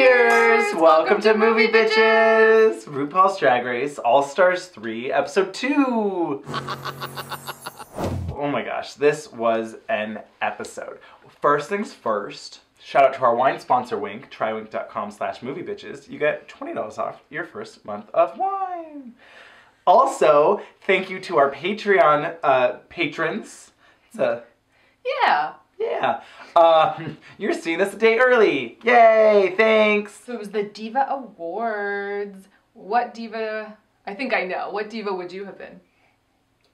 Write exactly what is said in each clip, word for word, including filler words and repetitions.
Cheers! Welcome, Welcome to, to Movie Bitches. Bitches! RuPaul's Drag Race All Stars three, Episode two! Oh my gosh, this was an episode. First things first, shout out to our wine sponsor Wink, try wink dot com slash moviebitches. You get twenty dollars off your first month of wine! Also, thank you to our Patreon uh, patrons. It's a... Yeah! Yeah. Um, you're seeing us a day early. Yay, thanks. So it was the Diva Awards. What diva, I think I know, what diva would you have been?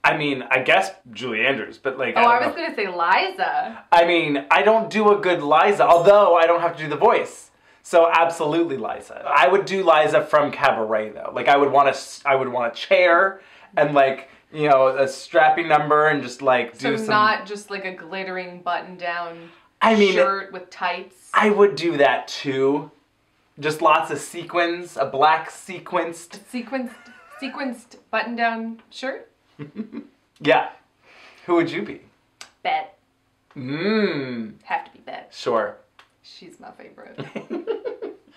I mean, I guess Julie Andrews, but like... Oh, I, I was going to say Liza. I mean, I don't do a good Liza, although I don't have to do the voice. So absolutely Liza. I would do Liza from Cabaret though. Like I would want a, I would want a chair and like... You know, a strappy number and just like do so some... So not just like a glittering button-down I mean, shirt with tights? I would do that too. Just lots of sequins, a black sequenced... A sequenced, sequenced button-down shirt? Yeah. Who would you be? Bette. Mmm. Have to be Bette. Sure. She's my favorite.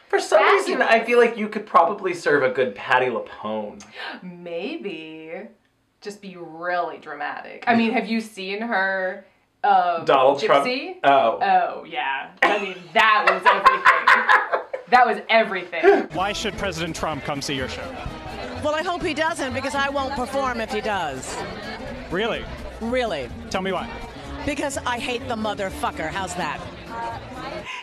For some Fabulous. reason, I feel like you could probably serve a good Patti LaBelle. Maybe. Just be really dramatic. I mean, have you seen her uh, Donald Gypsy? Trump? Oh. Oh, yeah. I mean, that was everything. That was everything. Why should President Trump come see your show? Well, I hope he doesn't because I won't perform if he does. Really? Really. Tell me why. Because I hate the motherfucker. How's that?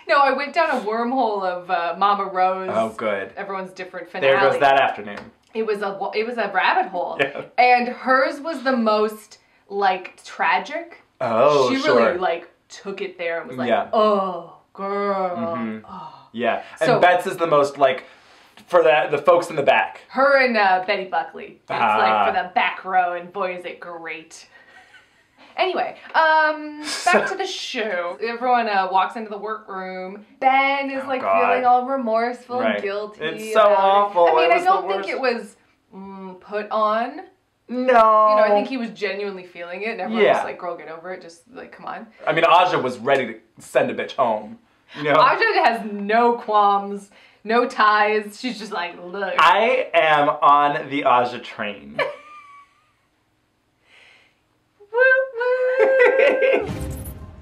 No, I went down a wormhole of uh, Mama Rose. Oh, good. Everyone's different finale. There goes that afternoon. It was a it was a rabbit hole, yeah. And hers was the most like tragic. Oh, she sure. really like took it there and was like, yeah. "Oh, girl." Mm-hmm. Oh. Yeah, and so, Bette's is the most like for the the folks in the back. Her and uh, Betty Buckley. It's ah. like for the back row, and boy, is it great. Anyway, um, back to the show. Everyone uh, walks into the workroom. Ben is oh, like God. feeling all remorseful right. and guilty. It's so awful. It. I mean, I don't think it was mm, put on. No. You know, I think he was genuinely feeling it and everyone yeah. was like, girl, get over it. Just like, come on. I mean, Aja was ready to send a bitch home. You know? Aja has no qualms, no ties. She's just like, look. I am on the Aja train.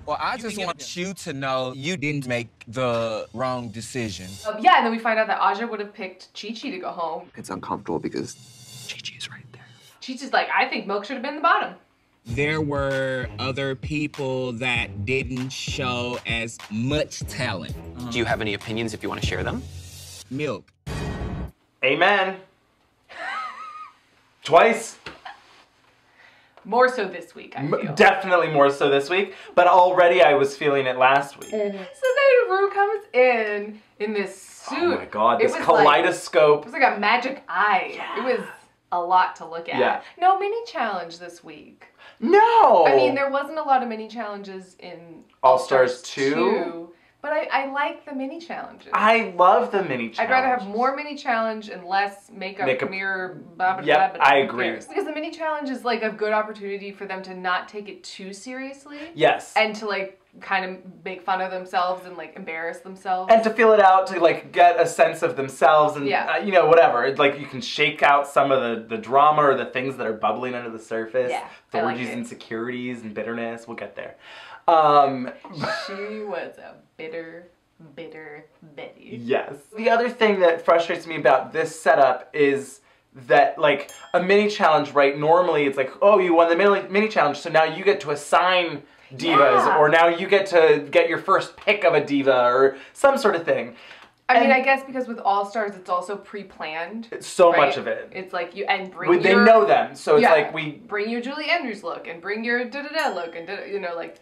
Well, I just want you to know you didn't make the wrong decision. Um, yeah, and then we find out that Aja would have picked Chi Chi to go home. It's uncomfortable because Chi Chi's right there. Chi Chi's like, I think Milk should have been in the bottom. There were other people that didn't show as much talent. Um, Do you have any opinions if you want to share them? Milk. Amen. Twice. More so this week, I feel. Definitely more so this week, but already I was feeling it last week. Mm-hmm. So then Rue comes in, in this suit. Oh my God, this kaleidoscope. Like, it was like a magic eye. Yeah. It was a lot to look at. Yeah. No mini challenge this week. No! I mean, there wasn't a lot of mini challenges in All Stars two. But I, I like the mini challenges. I love the mini challenges. I'd rather have more mini challenge and less makeup, makeup. mirror, blah, blah, yep, blah, blah. I agree. Cares. Because the mini challenge is like a good opportunity for them to not take it too seriously. Yes. And to like kind of make fun of themselves and like embarrass themselves. And to feel it out, to like get a sense of themselves and yeah. uh, you know, whatever. It's like you can shake out some of the, the drama or the things that are bubbling under the surface. Yeah, Thorgy's insecurities and bitterness. We'll get there. Um, she was a bitter, bitter Betty. Yes. The other thing that frustrates me about this setup is that, like, a mini challenge, right? Normally it's like, oh, you won the mini, mini challenge, so now you get to assign divas, yeah. or now you get to get your first pick of a diva, or some sort of thing. I and mean, I guess because with All Stars, it's also pre-planned. So right? much of it. It's like you and bring. Well, your, they know them, so it's yeah, like we bring your Julie Andrews look and bring your da da da look and da, you know, like.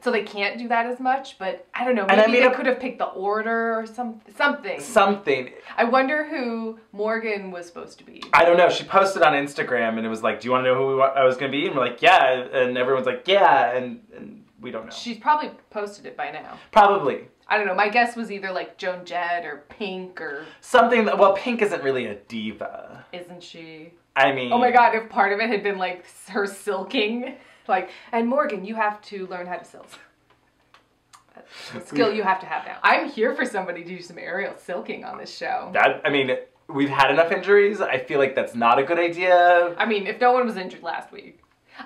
So they can't do that as much, but I don't know, maybe I mean, they could have picked the order or some, something. Something. I wonder who Morgan was supposed to be. I don't know. She posted on Instagram and it was like, do you want to know who we wa I was going to be? And we're like, yeah. And everyone's like, yeah. And, and we don't know. She's probably posted it by now. Probably. I don't know. My guess was either like Joan Jett or Pink or... Something that, well, Pink isn't really a diva. Isn't she? I mean... Oh my God, if part of it had been like her silking... Like, and Morgan, you have to learn how to silk. That's skill you have to have now. I'm here for somebody to do some aerial silking on this show. That, I mean, we've had enough injuries. I feel like that's not a good idea. I mean, if no one was injured last week.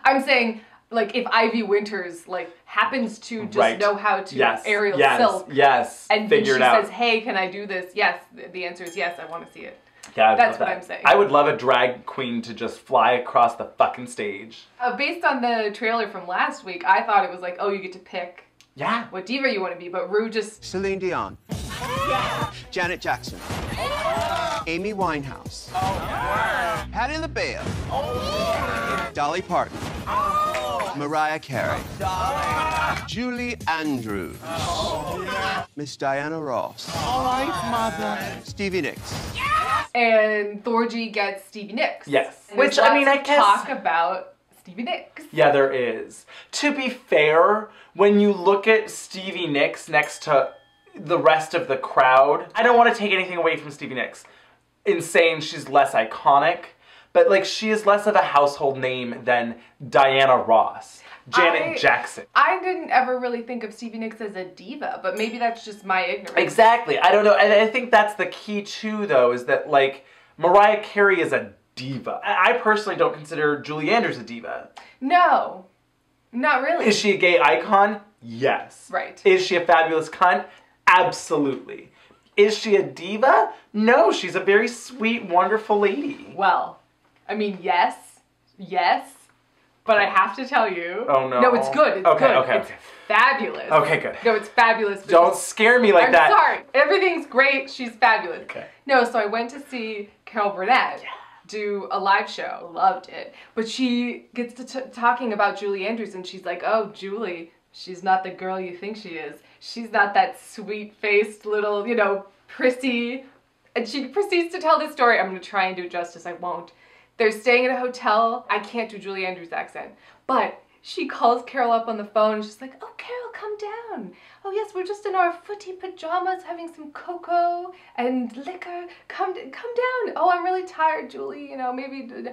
I'm saying, like, if Ivy Winters, like, happens to just right. know how to yes. aerial yes. silk. Yes, and figure it out. And she says, hey, can I do this? Yes. The answer is yes. I want to see it. Yeah, that's what that. I'm saying. I would love a drag queen to just fly across the fucking stage. Uh, based on the trailer from last week, I thought it was like, oh, you get to pick yeah. what diva you want to be, but Rue just... Celine Dion. Yeah. Janet Jackson. Yeah. Amy Winehouse. Oh, yeah. Patti LaBelle. Oh, yeah. Dolly Parton. Oh. Mariah Carey. Oh. Julie Andrews. Oh, yeah. Miss Diana Ross. All right, mother. Stevie Nicks. Yeah. And Thorgy gets Stevie Nicks. Yes. Which, I mean, I guess... talk about Stevie Nicks. Yeah, there is. To be fair, when you look at Stevie Nicks next to the rest of the crowd, I don't want to take anything away from Stevie Nicks in saying she's less iconic, but, like, she is less of a household name than Diana Ross, Janet I, Jackson. I didn't ever really think of Stevie Nicks as a diva, but maybe that's just my ignorance. Exactly. I don't know. And I think that's the key, too, though, is that, like, Mariah Carey is a diva. I personally don't consider Julie Andrews a diva. No. Not really. Is she a gay icon? Yes. Right. Is she a fabulous cunt? Absolutely. Is she a diva? No, she's a very sweet, wonderful lady. Well... I mean, yes, yes, but I have to tell you. Oh, no. No, it's good. It's okay, good. Okay, it's fabulous. Okay, good. No, it's fabulous. Don't scare me like I'm that. I'm sorry. Everything's great. She's fabulous. Okay. No, so I went to see Carol Burnett yeah. do a live show. Loved it. But she gets to t talking about Julie Andrews, and she's like, oh, Julie, she's not the girl you think she is. She's not that sweet-faced little, you know, prissy. And she proceeds to tell this story. I'm going to try and do it justice. I won't. They're staying at a hotel. I can't do Julie Andrews' accent. But she calls Carol up on the phone and she's like, oh, Carol, come down. Oh, yes, we're just in our footy pajamas having some cocoa and liquor. Come come down. Oh, I'm really tired, Julie. You know, maybe, no, no,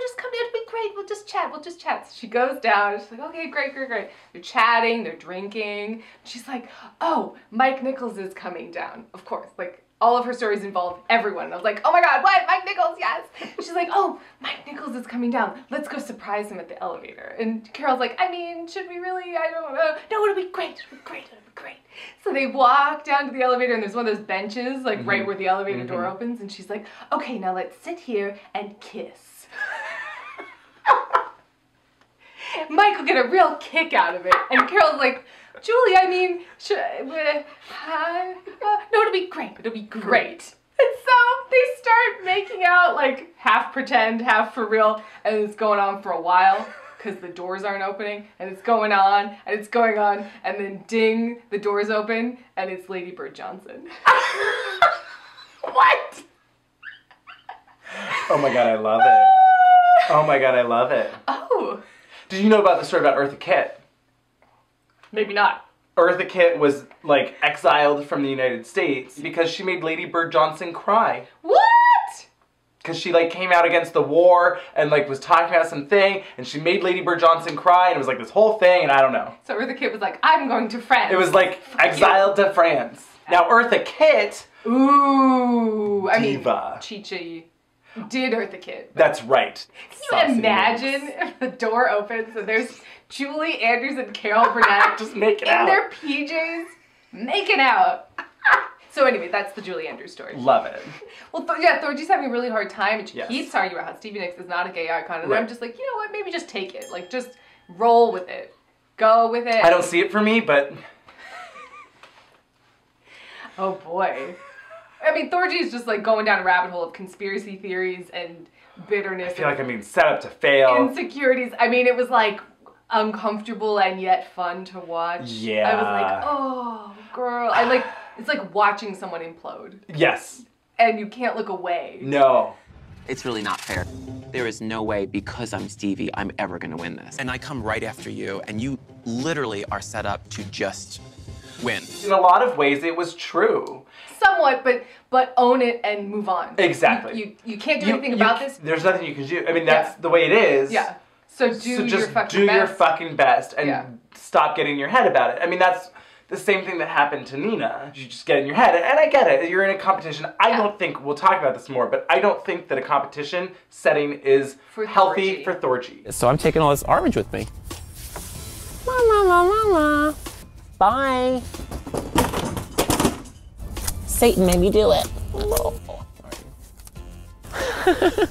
just come down. It'll be great. We'll just chat. We'll just chat. So she goes down. She's like, okay, great, great, great. They're chatting. They're drinking. She's like, oh, Mike Nichols is coming down. Of course, like. All of her stories involve everyone. And I was like, oh my god, what? Mike Nichols, yes! She's like, oh, Mike Nichols is coming down. Let's go surprise him at the elevator. And Carol's like, I mean, should we really? I don't know. No, it'll be great. It'll be great. It'll be great. So they walk down to the elevator and there's one of those benches, like mm-hmm. right where the elevator mm-hmm. door opens. And she's like, okay, now let's sit here and kiss. Mike will get a real kick out of it. And Carol's like, Julie, I mean, should, uh, uh, no, it'll be great. It'll be great. And so they start making out, like, half pretend, half for real, and it's going on for a while because the doors aren't opening, and it's going on, and it's going on, and then ding, the doors open, and it's Lady Bird Johnson. What? Oh my god, I love it. Oh my god, I love it. Oh. Did you know about the story about Eartha Kitt? Maybe not. Eartha Kitt was, like, exiled from the United States because she made Lady Bird Johnson cry. What? Because she, like, came out against the war and, like, was talking about something, and she made Lady Bird Johnson cry, and it was, like, this whole thing, and I don't know. So Eartha Kitt was like, I'm going to France. It was, like, Fuck exiled you. to France. Now, Eartha Kitt... Ooh. I diva. mean, Chi Chi did Eartha Kitt. That's right. Can you imagine if the door opens and there's... Julie Andrews and Carol Burnett just making out in their P Js, making out. So anyway, that's the Julie Andrews story. Love it. Well, Th yeah, Thorgy's having a really hard time, and she yes. keeps arguing about how Stevie Nicks is not a gay icon, and right. I'm just like, you know what? Maybe just take it, like just roll with it, go with it. I don't see it for me, but oh boy, I mean, Thorgy's just like going down a rabbit hole of conspiracy theories and bitterness. I feel like I'm being set up to fail. Insecurities. I mean, it was like. Uncomfortable and yet fun to watch. Yeah. I was like, oh, girl. I like, it's like watching someone implode. Yes. And you can't look away. No. It's really not fair. There is no way, because I'm Stevie, I'm ever gonna win this. And I come right after you, and you literally are set up to just win. In a lot of ways, it was true. Somewhat, but but own it and move on. Exactly. You you, you can't do you, anything you about this. There's nothing you can do. I mean, that's yeah. the way it is. Yeah. So do so your fucking best. So just do your fucking best and yeah. stop getting in your head about it. I mean, that's the same thing that happened to Nina. You just get in your head, and I get it, you're in a competition. I yeah. don't think, we'll talk about this more, but I don't think that a competition setting is for healthy Thorgy. for Thorgy. So I'm taking all this orange with me. La la la la la. Bye. Satan made me do it. Oh, sorry.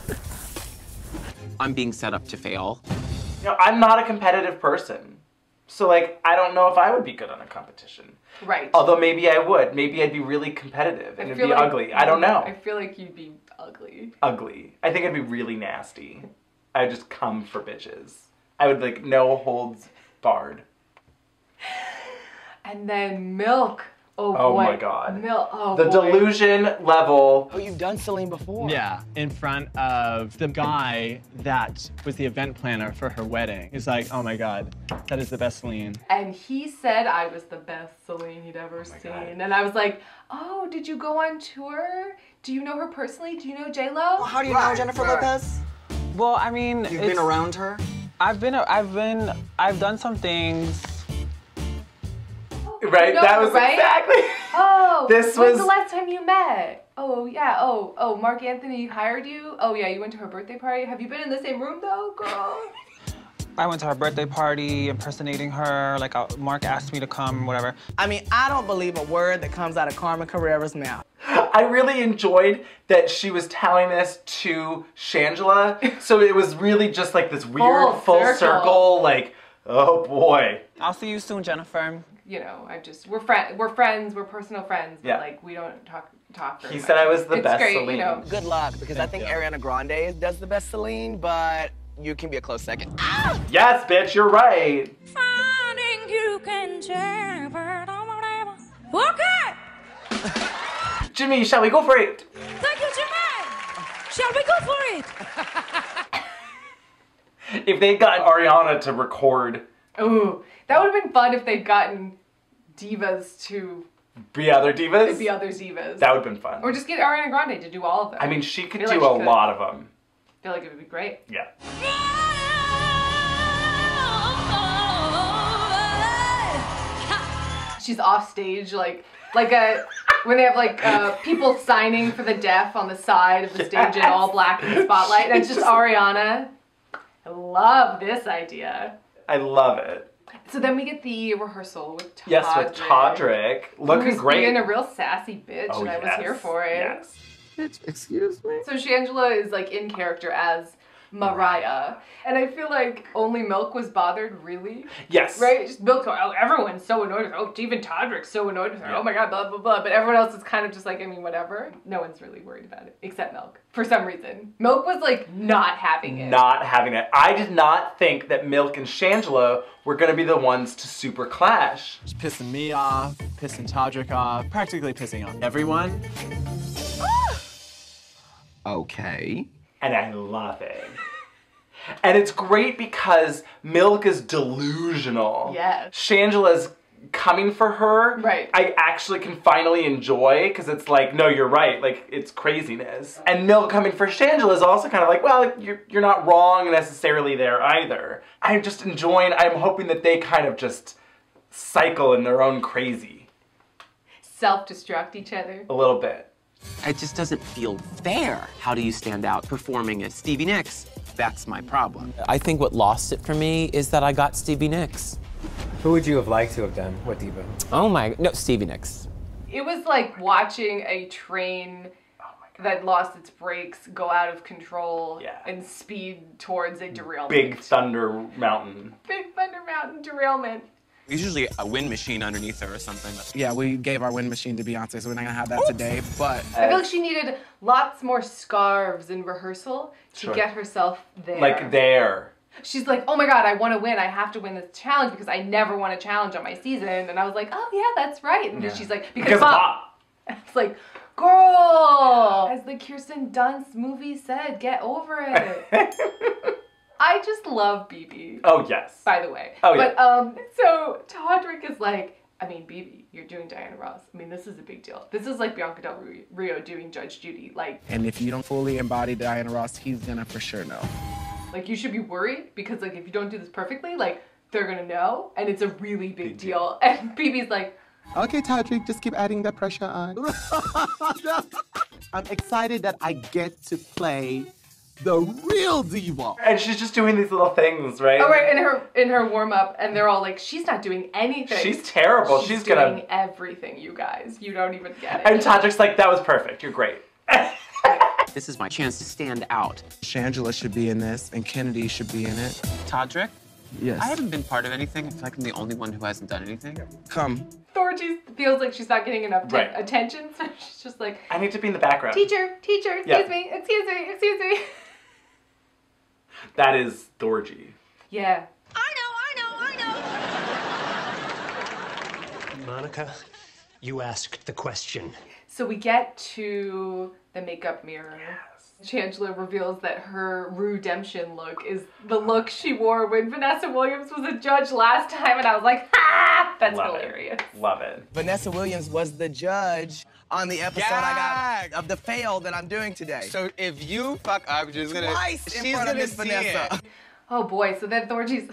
I'm being set up to fail. You know, I'm not a competitive person. So like, I don't know if I would be good on a competition. Right. Although maybe I would. Maybe I'd be really competitive and it'd be like, ugly. I don't know. I feel like you'd be ugly. Ugly. I think I'd be really nasty. I'd just come for bitches. I would like, no holds barred. And then Milk. Oh, oh boy. my God. Milk. Oh, the boy. delusion level. Oh, you've done Celine before. Yeah, in front of the guy that was the event planner for her wedding. He's like, oh my God, that is the best Celine. And he said I was the best Celine he'd ever oh seen. God. And I was like, oh, did you go on tour? Do you know her personally? Do you know J Lo? Well, how do you right, know Jennifer right. Lopez? Well, I mean, you've been around her? I've been, I've been, I've done some things. Right, no, that was right? exactly. Oh, this was the last time you met. Oh yeah. Oh, oh, Mark Anthony hired you. Oh yeah, you went to her birthday party. Have you been in the same room though, girl? I went to her birthday party, impersonating her. Like uh, Mark asked me to come, whatever. I mean, I don't believe a word that comes out of Carmen Carrera's mouth. I really enjoyed that she was telling this to Shangela, so it was really just like this weird full, full circle. circle, like. Oh boy. I'll see you soon, Jennifer. You know, I just, we're friends, we're friends, we're personal friends, but yeah. like we don't talk, talk very He much. said I was the it's best great, Celine. You know. Good luck, because Thank I think you. Ariana Grande does the best Celine, but you can be a close second. Ah! Yes, bitch, you're right. Finding you can never, okay. Jimmy, shall we go for it? Thank you, Jimmy. Shall we go for it? If they'd gotten Ariana to record. Ooh, that would have been fun if they'd gotten divas to... Be other divas? To be other divas. That would have been fun. Or just get Ariana Grande to do all of them. I mean, she could do like she a could. lot of them. I feel like it would be great. Yeah. She's off stage like... Like a, when they have like uh, people signing for the deaf on the side of the yes. stage in all black in the spotlight. That's just, just Ariana. I love this idea. I love it. So then we get the rehearsal with Todrick. Yes, with Todrick. Looking great. Being a real sassy bitch, oh, and I yes. was here for it. Yes. Bitch, excuse me. So Shangela is like in character as Mariah. And I feel like only Milk was bothered, really. Yes. Right? Just Milk, oh, everyone's so annoyed with her. Oh, even Todrick's so annoyed with her. Yeah. Oh my God, blah, blah, blah. But everyone else is kind of just like, I mean, whatever. No one's really worried about it, except Milk, for some reason. Milk was like not having it. Not having it. I did not think that Milk and Shangela were gonna be the ones to super clash. Just pissing me off, pissing Todrick off, practically pissing off everyone. Ah! Okay. And I love it. And it's great because Milk is delusional. Yes. Shangela's coming for her. Right. I actually can finally enjoy because it's like, no, you're right. Like, it's craziness. And Milk coming for Shangela is also kind of like, well, you're, you're not wrong necessarily there either. I'm just enjoying, I'm hoping that they kind of just cycle in their own crazy. Self-destruct each other. A little bit. It just doesn't feel fair. How do you stand out performing as Stevie Nicks? That's my problem. I think what lost it for me is that I got Stevie Nicks. Who would you have liked to have done? What diva? Oh my, no, Stevie Nicks. It was like watching a train that lost its brakes go out of control yeah. and speed towards a derailment. Big Thunder Mountain. Big Thunder Mountain derailment. There's usually a wind machine underneath her or something. Yeah, we gave our wind machine to Beyonce, so we're not gonna have that Oops. today, but... I feel like she needed lots more scarves in rehearsal to sure. get herself there. Like there. She's like, oh my God, I wanna win. I have to win this challenge because I never won a challenge on my season. And I was like, oh yeah, that's right. And yeah. then she's like, because, because mom. mom. It's like, girl, as the Kirsten Dunst movie said, get over it. I just love Bebe. Oh, yes. By the way. Oh, yeah. But, um, so Todrick is like, I mean, Bebe, you're doing Diana Ross. I mean, this is a big deal. This is like Bianca Del Rio doing Judge Judy, like. And if you don't fully embody Diana Ross, he's gonna for sure know. Like, you should be worried because, like, if you don't do this perfectly, like, they're gonna know, and it's a really big, big deal. deal. And Bebe's like, Okay, Todrick, just keep adding that pressure on. I'm excited that I get to play the real diva. And she's just doing these little things, right? Oh, right, in her in her warm-up, and they're all like, she's not doing anything. She's terrible. She's, she's gonna... doing everything, you guys. You don't even get it. And Todrick's like, that was perfect. You're great. This is my chance to stand out. Shangela should be in this, and Kennedy should be in it. Todrick? Yes. I haven't been part of anything. I feel like I'm the only one who hasn't done anything. Come. Thorgy feels like she's not getting enough right. attention, so she's just like, I need to be in the background. Teacher, teacher, excuse yeah. me, excuse me, excuse me. That is Thorgy. Yeah. I know, I know, I know. Monica, you asked the question. So we get to the makeup mirror. Yes. Shangela reveals that her redemption look is the look she wore when Vanessa Williams was a judge last time, and I was like, ah, that's Love hilarious. It. Love it. Vanessa Williams was the judge on the episode Gag. I got of the fail that I'm doing today. So if you fuck up, she's gonna Twice in she's front gonna of Miss Vanessa. It. Oh boy, so then Thorgy's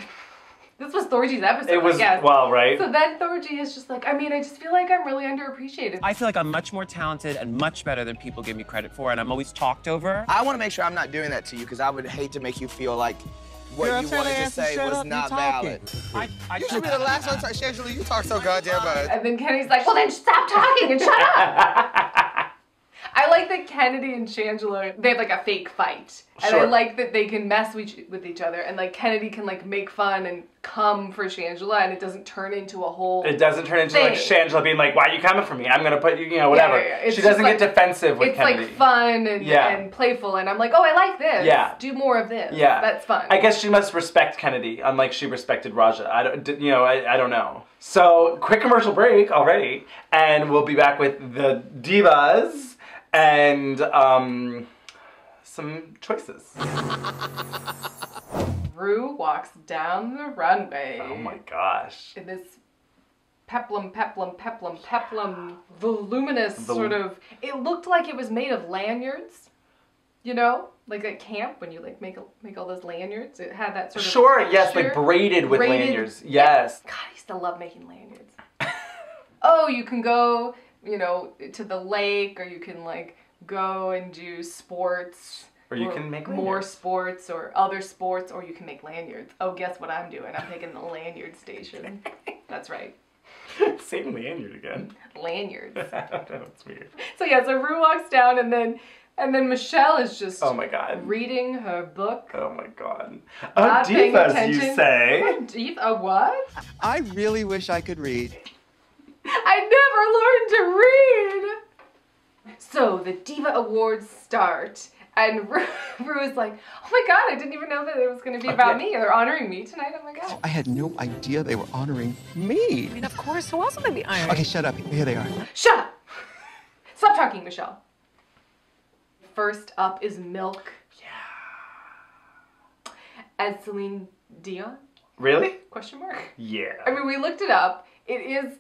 this was Thorgy's episode, It was, I guess. Well, right? So then Thorgy is just like, I mean, I just feel like I'm really underappreciated. I feel like I'm much more talented and much better than people give me credit for, and I'm always talked over. I want to make sure I'm not doing that to you, because I would hate to make you feel like what Girl, you wanted to say was up, not valid. I, I, you should be the last one to talk. Shangela, you talk so goddamn much. And then Kennedy's like, well, then stop talking and shut up. I like that Kennedy and Shangela, they have like a fake fight. Sure. And I like that they can mess with each, with each other, and like Kennedy can like make fun and come for Shangela, and it doesn't turn into a whole It doesn't turn into thing. like Shangela being like, why are you coming for me? I'm gonna put you, you know, whatever. Yeah, yeah, yeah. She doesn't like, get defensive with it's Kennedy. It's like fun and, yeah. and playful, and I'm like, oh, I like this. Yeah. Do more of this. Yeah. That's fun. I guess she must respect Kennedy, unlike she respected Raja. I don't, you know, I, I don't know. So, quick commercial break already, and we'll be back with the divas. And, um, some choices. Rue walks down the runway. Oh my gosh. In this peplum, peplum, peplum, peplum, voluminous Vol sort of, it looked like it was made of lanyards, you know? Like at camp when you like make make all those lanyards. It had that sort of Sure, texture. yes, like braided with braided. lanyards, yes. God, I used to love making lanyards. Oh, you can go... you know, to the lake, or you can like go and do sports. Or you or can make more lanyards. sports or other sports, or you can make lanyards. Oh, guess what I'm doing? I'm taking the lanyard station. That's right. Same lanyard again. Lanyards. That's weird. So yeah, so Rue walks down, and then and then Michelle is just oh my god reading her book. Oh my god. Oh, divas, you say? Oh, div a what? I really wish I could read. I never learned to read! So the Diva Awards start, and Rue was like, oh my god, I didn't even know that it was going to be about okay. me. They're honoring me tonight, oh my god. I had no idea they were honoring me. I mean, of course, who else would they be honoring? Okay, shut up. Here they are. Shut up! Stop talking, Michelle. First up is Milk. Yeah. As Celine Dion. Really? Question mark. Yeah. I mean, we looked it up. It is...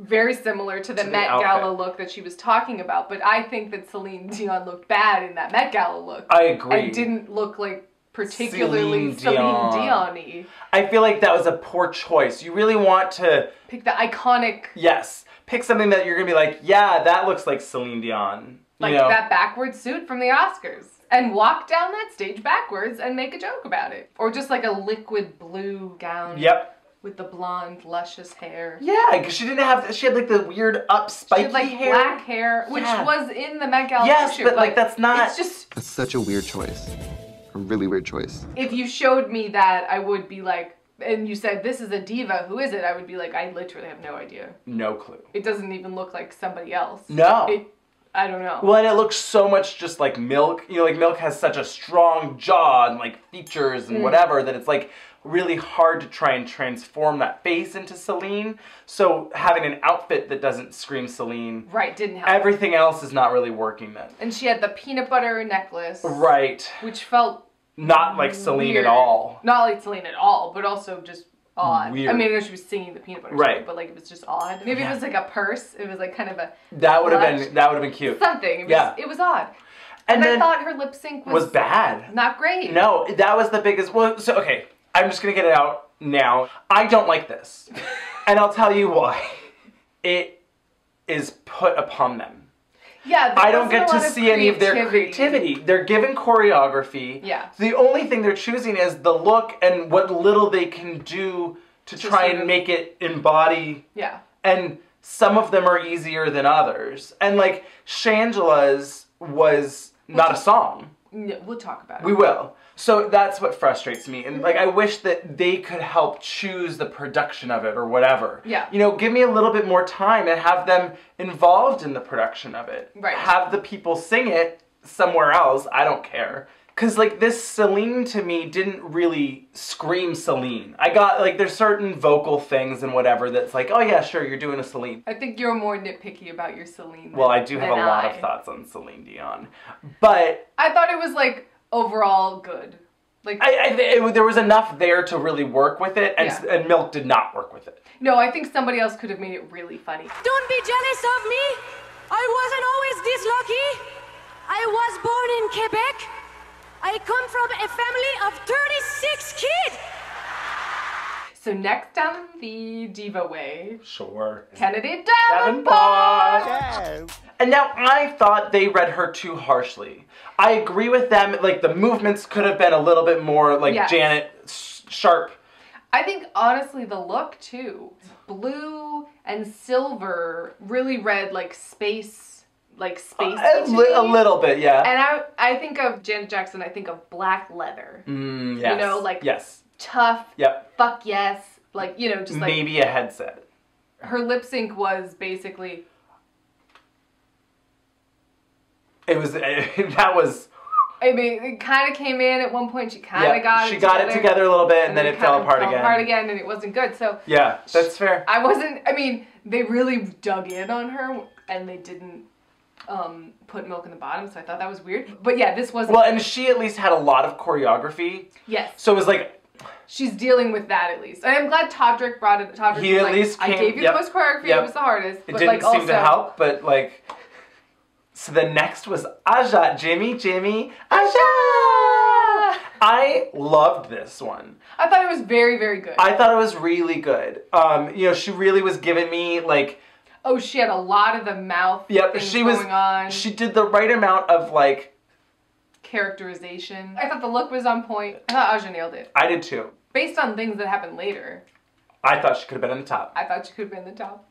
very similar to the, to the Met outfit. Gala look that she was talking about, but I think that Celine Dion looked bad in that Met Gala look. I agree. And didn't look like particularly Celine, Celine Dion. Dion-y. I feel like that was a poor choice. You really want to... pick the iconic... Yes. Pick something that you're going to be like, yeah, that looks like Celine Dion. Like you know? That backward suit from the Oscars. And walk down that stage backwards and make a joke about it. Or just like a liquid blue gown. Yep. With the blonde, luscious hair. Yeah, because she didn't have, she had like the weird up spiky hair. She had like hair. black hair, which yeah. was in the Met Gala Yes, shoot, but like, like that's not. It's just. That's such a weird choice. A really weird choice. If you showed me that, I would be like, and you said, this is a diva, who is it? I would be like, I literally have no idea. No clue. It doesn't even look like somebody else. No. It, I don't know. Well, and it looks so much just like Milk. You know, like Milk has such a strong jaw and like features and mm. whatever that it's like, really hard to try and transform that face into Celine. So having an outfit that doesn't scream Celine. Right, didn't help. Everything else is not really working then. And she had the peanut butter necklace. Right. Which felt... not like Celine weird. at all. Not like Celine at all, but also just odd. Weird. I mean, I know she was singing the peanut butter right. song, but like it was just odd. Maybe yeah. it was like a purse. It was like kind of a... That would have been that would have been cute. Something. It was, yeah. It was odd. And, and then I thought her lip sync was... was bad. Not great. No, that was the biggest... Well, so, okay. I'm just gonna get it out now. I don't like this. And I'll tell you why. It is put upon them. Yeah, I don't get to see any of their creativity. They're given choreography. Yeah. The only thing they're choosing is the look and what little they can do to try and make it embody. Yeah. And some of them are easier than others. And like Shangela's was not a song. No, we'll talk about it. We will. So that's what frustrates me. And like, I wish that they could help choose the production of it or whatever. Yeah. You know, give me a little bit more time and have them involved in the production of it. Right. Have the people sing it somewhere else. I don't care. Because like this Celine to me didn't really scream Celine. I got like there's certain vocal things and whatever that's like, oh yeah, sure, you're doing a Celine. I think you're more nitpicky about your Celine. Well, I do have a lot of thoughts on Celine Dion. But I thought it was like overall good. Like I, I, it, there was enough there to really work with it, and, yeah. and Milk did not work with it. No, I think somebody else could have made it really funny. Don't be jealous of me. I wasn't always this lucky. I was born in Quebec. I come from a family of thirty-six kids! So next down the diva way... Sure. Kennedy Davenport! Yes. And now I thought they read her too harshly. I agree with them, like the movements could have been a little bit more like yes. Janet sharp. I think honestly the look too. Blue and silver really read like space like space uh, a, li a little bit, yeah. And I I think of Janet Jackson, I think of black leather. Mm, yes. You know, like yes. tough, yep. fuck yes, like, you know, just like... Maybe a headset. Her lip sync was basically... It was, it, that was... I mean, it kind of came in at one point, she kind of yep. got it She got together, it together a little bit, and, and then, then it, it fell apart fell again. apart again, and it wasn't good, so... Yeah, that's fair. I wasn't, I mean, they really dug in on her, and they didn't... Um, put Milk in the bottom, so I thought that was weird. But yeah, this wasn't... Well, and she at least had a lot of choreography. Yes. So it was like... She's dealing with that at least. And I'm glad Todrick brought it... Todrick he at like, least came... I gave you yep, the most choreography, yep. it was the hardest. But it didn't like, seem also, to help, but like... So the next was Aja. Jimmy, Jimmy, Aja! I loved this one. I thought it was very, very good. I thought it was really good. Um, you know, she really was giving me like... Oh, she had a lot of the mouth yep, things she was, going on. She did the right amount of, like... Characterization. I thought the look was on point. I thought Aja nailed it. I did too. Based on things that happened later. I thought she could have been in the top. I thought she could have been in the top.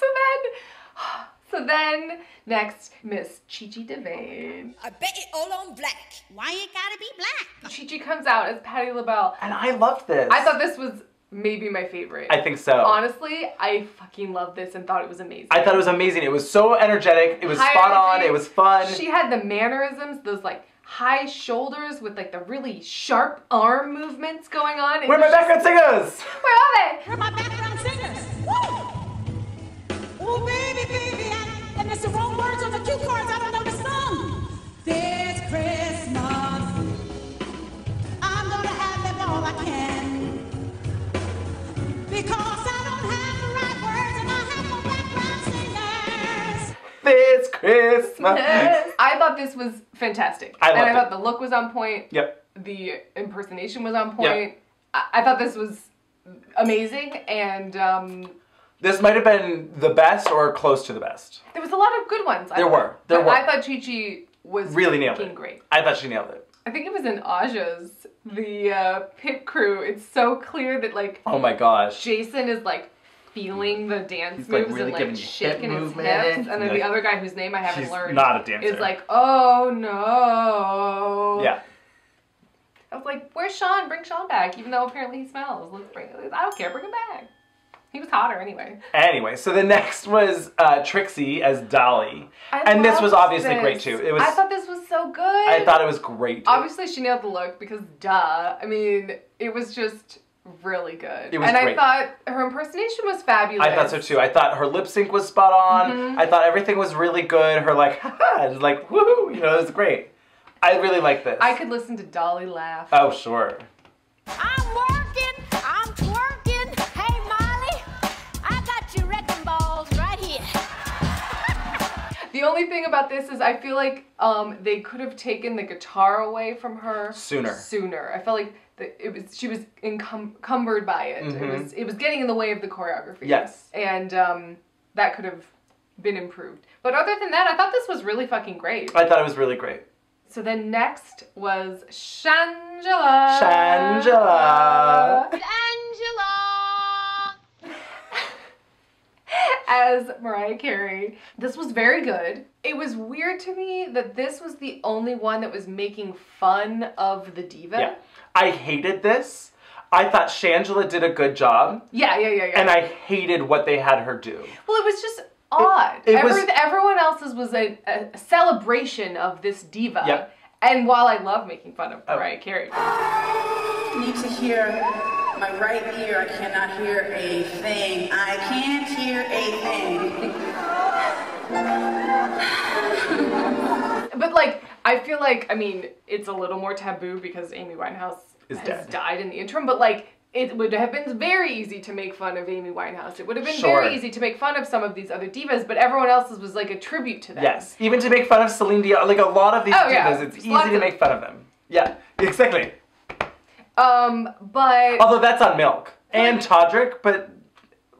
So then... So then... Next, Miss Chi Chi DeVayne. I bet it all on black. Why it gotta be black? Chi Chi comes out as Patti LaBelle. And I loved this. I thought this was... Maybe my favorite. I think so. Honestly, I fucking love this and thought it was amazing. I thought it was amazing. It was so energetic. It was high spot energy. on. It was fun. She had the mannerisms, those like high shoulders with like the really sharp arm movements going on. It Where are my background singers? Where are they? Where are my background singers? Woo! Oh baby, baby, I, and it's the wrong words on the cue cards. I don't know the song. This Christmas, I'm gonna have them all I can. Because I don't have the right words and I have no background singers. This Christmas. I thought this was fantastic. I loved And I thought it. the look was on point. Yep. The impersonation was on point. Yep. I, I thought this was amazing and... Um, this might have been the best or close to the best. There was a lot of good ones. I there thought. were. There but were. I thought Chi Chi was really nailed it. great. I thought she nailed it. I think it was in Aja's, the uh, pit crew. It's so clear that like... Oh my gosh. Jason is like feeling the dance He's, moves like, really and like shaking his hips. And then like, the other guy whose name I haven't learned not a dancer. is like, oh no. Yeah. I was like, where's Sean? Bring Sean back. Even though apparently he smells. Let's bring it. I don't care. Bring him back. He was hotter anyway. Anyway, so the next was uh, Trixie as Dolly. I and this was obviously this. great too. It was. I thought this was so good. I thought it was great. Too. Obviously she nailed the look because duh. I mean, it was just really good. It was and great. I thought her impersonation was fabulous. I thought so too. I thought her lip sync was spot on. Mm-hmm. I thought everything was really good. Her like, ha-ha, and like, woohoo, you know, it was great. I really liked this. I could listen to Dolly laugh. Oh, sure. I'm working, I'm twerking. The only thing about this is I feel like um, they could have taken the guitar away from her sooner. Sooner. I felt like the, it was she was encumbered by it. Mm-hmm. It was it was getting in the way of the choreography. Yes. And um, that could have been improved. But other than that, I thought this was really fucking great. I thought it was really great. So then next was Shangela. Shangela. Shangela. As Mariah Carey. This was very good. It was weird to me that this was the only one that was making fun of the diva. Yeah. I hated this. I thought Shangela did a good job. Yeah, yeah, yeah, yeah. And I hated what they had her do. Well, it was just odd. It, it Every, was, everyone else's was a, a celebration of this diva. Yeah. And while I love making fun of Mariah oh. Carey. I need to hear my right ear. I cannot hear a thing. I can't hear a thing. But like, I feel like, I mean, it's a little more taboo because Amy Winehouse Is has dead. died in the interim, but like it would have been very easy to make fun of Amy Winehouse. It would have been sure. very easy to make fun of some of these other divas, but everyone else's was like a tribute to them. Yes, even to make fun of Celine Dion, like a lot of these oh, divas, yeah. it's easy to them. make fun of them. Yeah, exactly. Um, but although that's on Milk and Todrick, but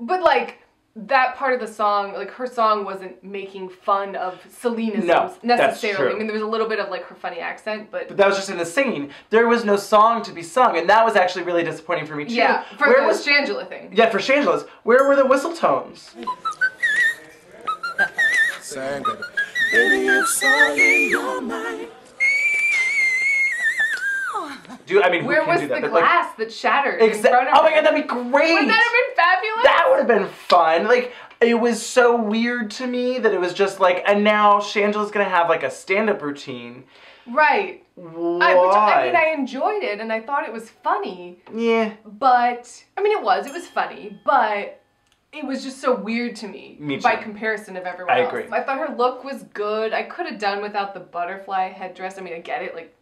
but like. That part of the song, like her song wasn't making fun of Selena's no, necessarily. I mean, there was a little bit of like her funny accent, but... But that was just in the singing. There was no song to be sung, and that was actually really disappointing for me too. Yeah, for Where the was... Shangela thing. Yeah, for Shangela's. Where were the whistle tones? Sang baby. Baby, it's all in your mind. Dude, I mean, who Where can was do that? the but, glass like, that shattered? In front of oh my god, that'd be great! Wouldn't that have been fabulous? That would have been fun. Like, it was so weird to me that it was just like, and now Shangela's gonna have like a stand-up routine. Right. Why? I, which, I mean, I enjoyed it and I thought it was funny. Yeah. But, I mean, it was. It was funny, but it was just so weird to me. Me too. By comparison of everyone I else. I agree. I thought her look was good. I could have done without the butterfly headdress. I mean, I get it. Like,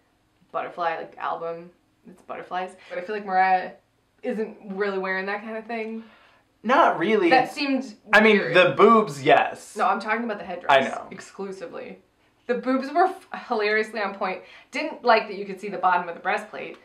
butterfly, like album, it's butterflies. But I feel like Mariah isn't really wearing that kind of thing. Not really. That seemed I weird. mean, the boobs, yes. No, I'm talking about the headdress. I know. Exclusively. The boobs were f hilariously on point. Didn't like that you could see the bottom of the breastplate.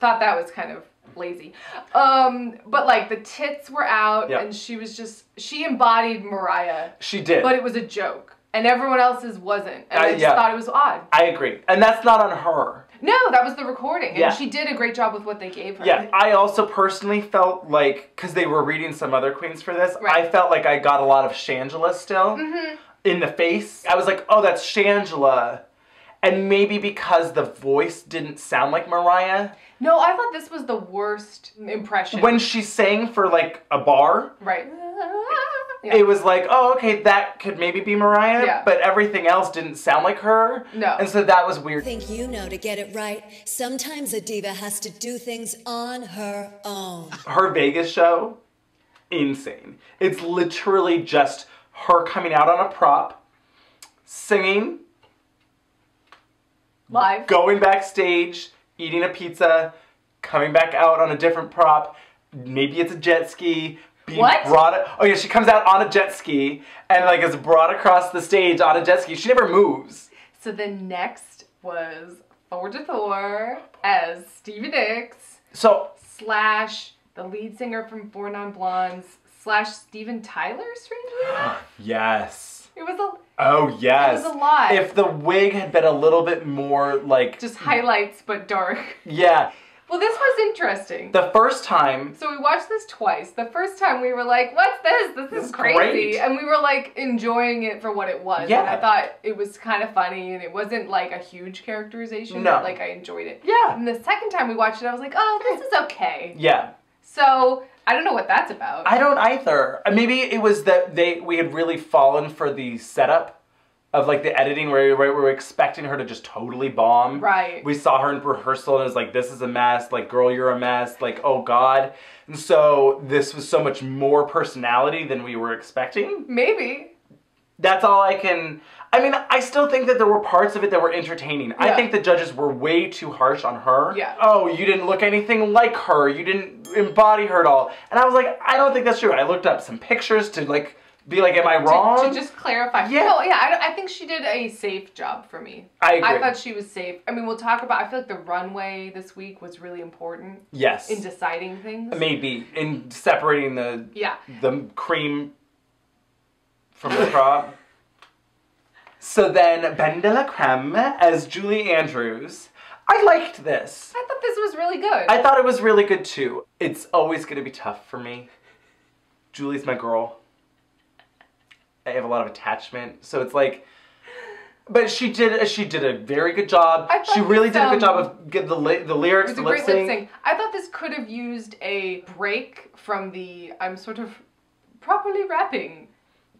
Thought that was kind of lazy. Um, but like the tits were out yep. and she was just, she embodied Mariah. She did. But it was a joke. And everyone else's wasn't. And uh, I just yeah. thought it was odd. I agree. And that's not on her. No, that was the recording. And yeah. she did a great job with what they gave her. Yeah, I also personally felt like, because they were reading some other queens for this, right. I felt like I got a lot of Shangela still mm-hmm. in the face. I was like, oh, that's Shangela. And maybe because the voice didn't sound like Mariah. No, I thought this was the worst impression. When she sang for like a bar. Right. Yeah. It was like, oh, okay, that could maybe be Mariah, yeah. but everything else didn't sound like her. No. And so that was weird. I think you know to get it right, sometimes a diva has to do things on her own. Her Vegas show, insane. It's literally just her coming out on a prop, singing. Live. Going backstage, eating a pizza, coming back out on a different prop. Maybe it's a jet ski. What? Brought, oh yeah, she comes out on a jet ski and like is brought across the stage on a jet ski. She never moves. So the next was Thorgy Thor as Stevie Nicks. So slash the lead singer from Four Non Blondes slash Steven Tyler, strangely enough. Yes. It was a Oh yes. It was a lot. If the wig had been a little bit more like just highlights but dark. Yeah. Well, this was interesting. The first time... So we watched this twice. The first time we were like, what's this? This, this is crazy. Great. And we were like enjoying it for what it was. Yeah. And I thought it was kind of funny and it wasn't like a huge characterization. No. But like I enjoyed it. Yeah. And the second time we watched it, I was like, oh, this is okay. Yeah. So I don't know what that's about. I don't either. Maybe it was that they we had really fallen for the setup. Of like the editing where we were expecting her to just totally bomb. Right. We saw her in rehearsal and it was like, this is a mess. Like, girl, you're a mess. Like, oh God. And so this was so much more personality than we were expecting. Maybe. That's all I can... I mean, I still think that there were parts of it that were entertaining. Yeah. I think the judges were way too harsh on her. Yeah. Oh, you didn't look anything like her. You didn't embody her at all. And I was like, I don't think that's true. I looked up some pictures to like... Be like, am I wrong? To, to just clarify. Yeah. No, yeah, I, I think she did a safe job for me. I agree. I thought she was safe. I mean, we'll talk about, I feel like the runway this week was really important. Yes. In deciding things. Maybe. In separating the, yeah. the cream from the prom. So then, Ben De La Creme as Julie Andrews. I liked this. I thought this was really good. I thought it was really good too. It's always gonna be tough for me. Julie's my girl. I have a lot of attachment, so it's like, but she did she did a very good job. I she really this, did a good job of get the li the lyrics. It was a great lip sync. I thought this could have used a break from the I'm sort of properly rapping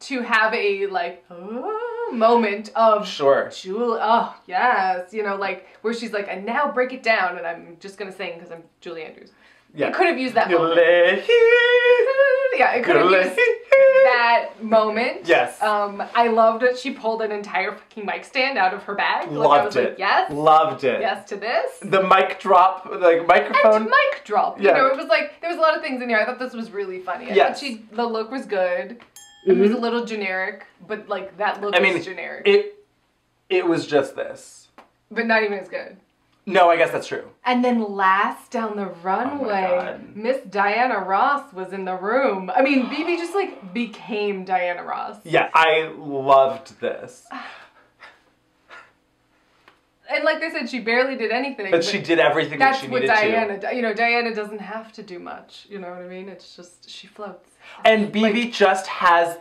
to have a like oh, moment of sure Julie. Oh yes, you know, like where she's like, and now break it down, and I'm just gonna sing because I'm Julie Andrews. Yeah. It could have used that moment. Yeah, it could have used that moment. Yes. Um, I loved that she pulled an entire fucking mic stand out of her bag. Loved like, I was it. Like, yes. Loved it. Yes to this. The mic drop, like microphone. And mic drop. Yeah. You know, it was like, there was a lot of things in here. I thought this was really funny. I yes. thought she, the look was good. Mm-hmm. It was a little generic, but like that look I was mean, generic. It, it was just this. But not even as good. No, I guess that's true. And then last down the runway, oh Miss Diana Ross was in the room. I mean, Bebe just like became Diana Ross. Yeah, I loved this. And like they said, she barely did anything. But, but she did everything that she needed to. That's what Diana, you know, Diana doesn't have to do much. You know what I mean? It's just, she floats. And Bebe like, just has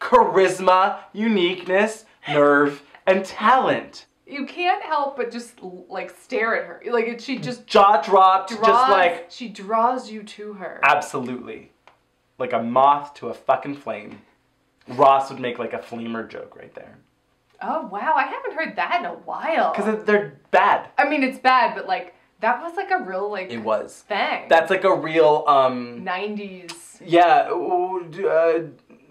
charisma, uniqueness, nerve, and talent. You can't help but just like stare at her. Like she just jaw dropped, draws, just like she draws you to her. Absolutely, like a moth to a fucking flame. Ross would make like a flamer joke right there. Oh wow, I haven't heard that in a while. Because they're bad. I mean, it's bad, but like that was like a real like it was thing. That's like a real um nineties. Yeah. Ooh, uh,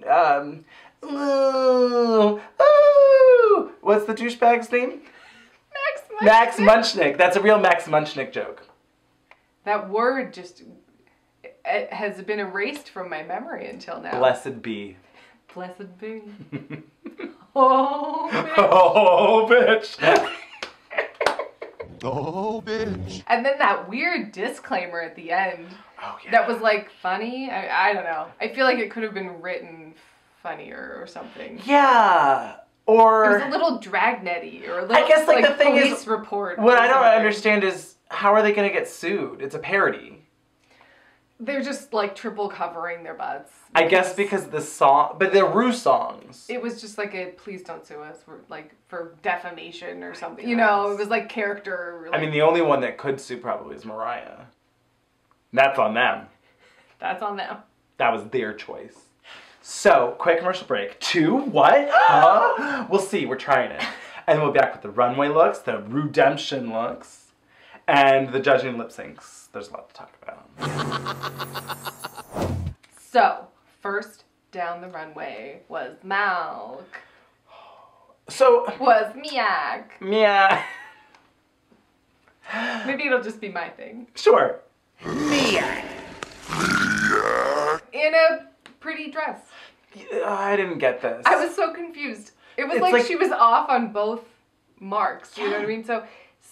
um. Ooh, ooh. What's the douchebag's name? Max Munchnick. Max Munchnick. That's a real Max Munchnick joke. That word just it has been erased from my memory until now. Blessed be. Blessed be. Oh, bitch. Oh, bitch. Oh, bitch. And then that weird disclaimer at the end. Oh, yeah. That was like funny. I, I don't know. I feel like it could have been written funnier or something. Yeah, or it was a little dragnetty or a little. I guess like, like the thing police is, report what I don't something. understand is how are they going to get sued? It's a parody. They're just like triple covering their butts. I guess because the song, but they're Rue songs. It was just like a please don't sue us, we're, like for defamation or something. You know, it was like character. Like, I mean, the only one that could sue probably is Mariah. That's on them. That's on them. That was their choice. So, quick commercial break. Two, what? Huh? We'll see, we're trying it. And we'll be back with the runway looks, the redemption looks, and the judging lip syncs. There's a lot to talk about. So, first down the runway was Milk. So. Was Miak. Miak. Maybe it'll just be my thing. Sure. Miak. Miak. In a pretty dress. I didn't get this. I was so confused. It was like, like she was off on both marks. You yeah. know what I mean? So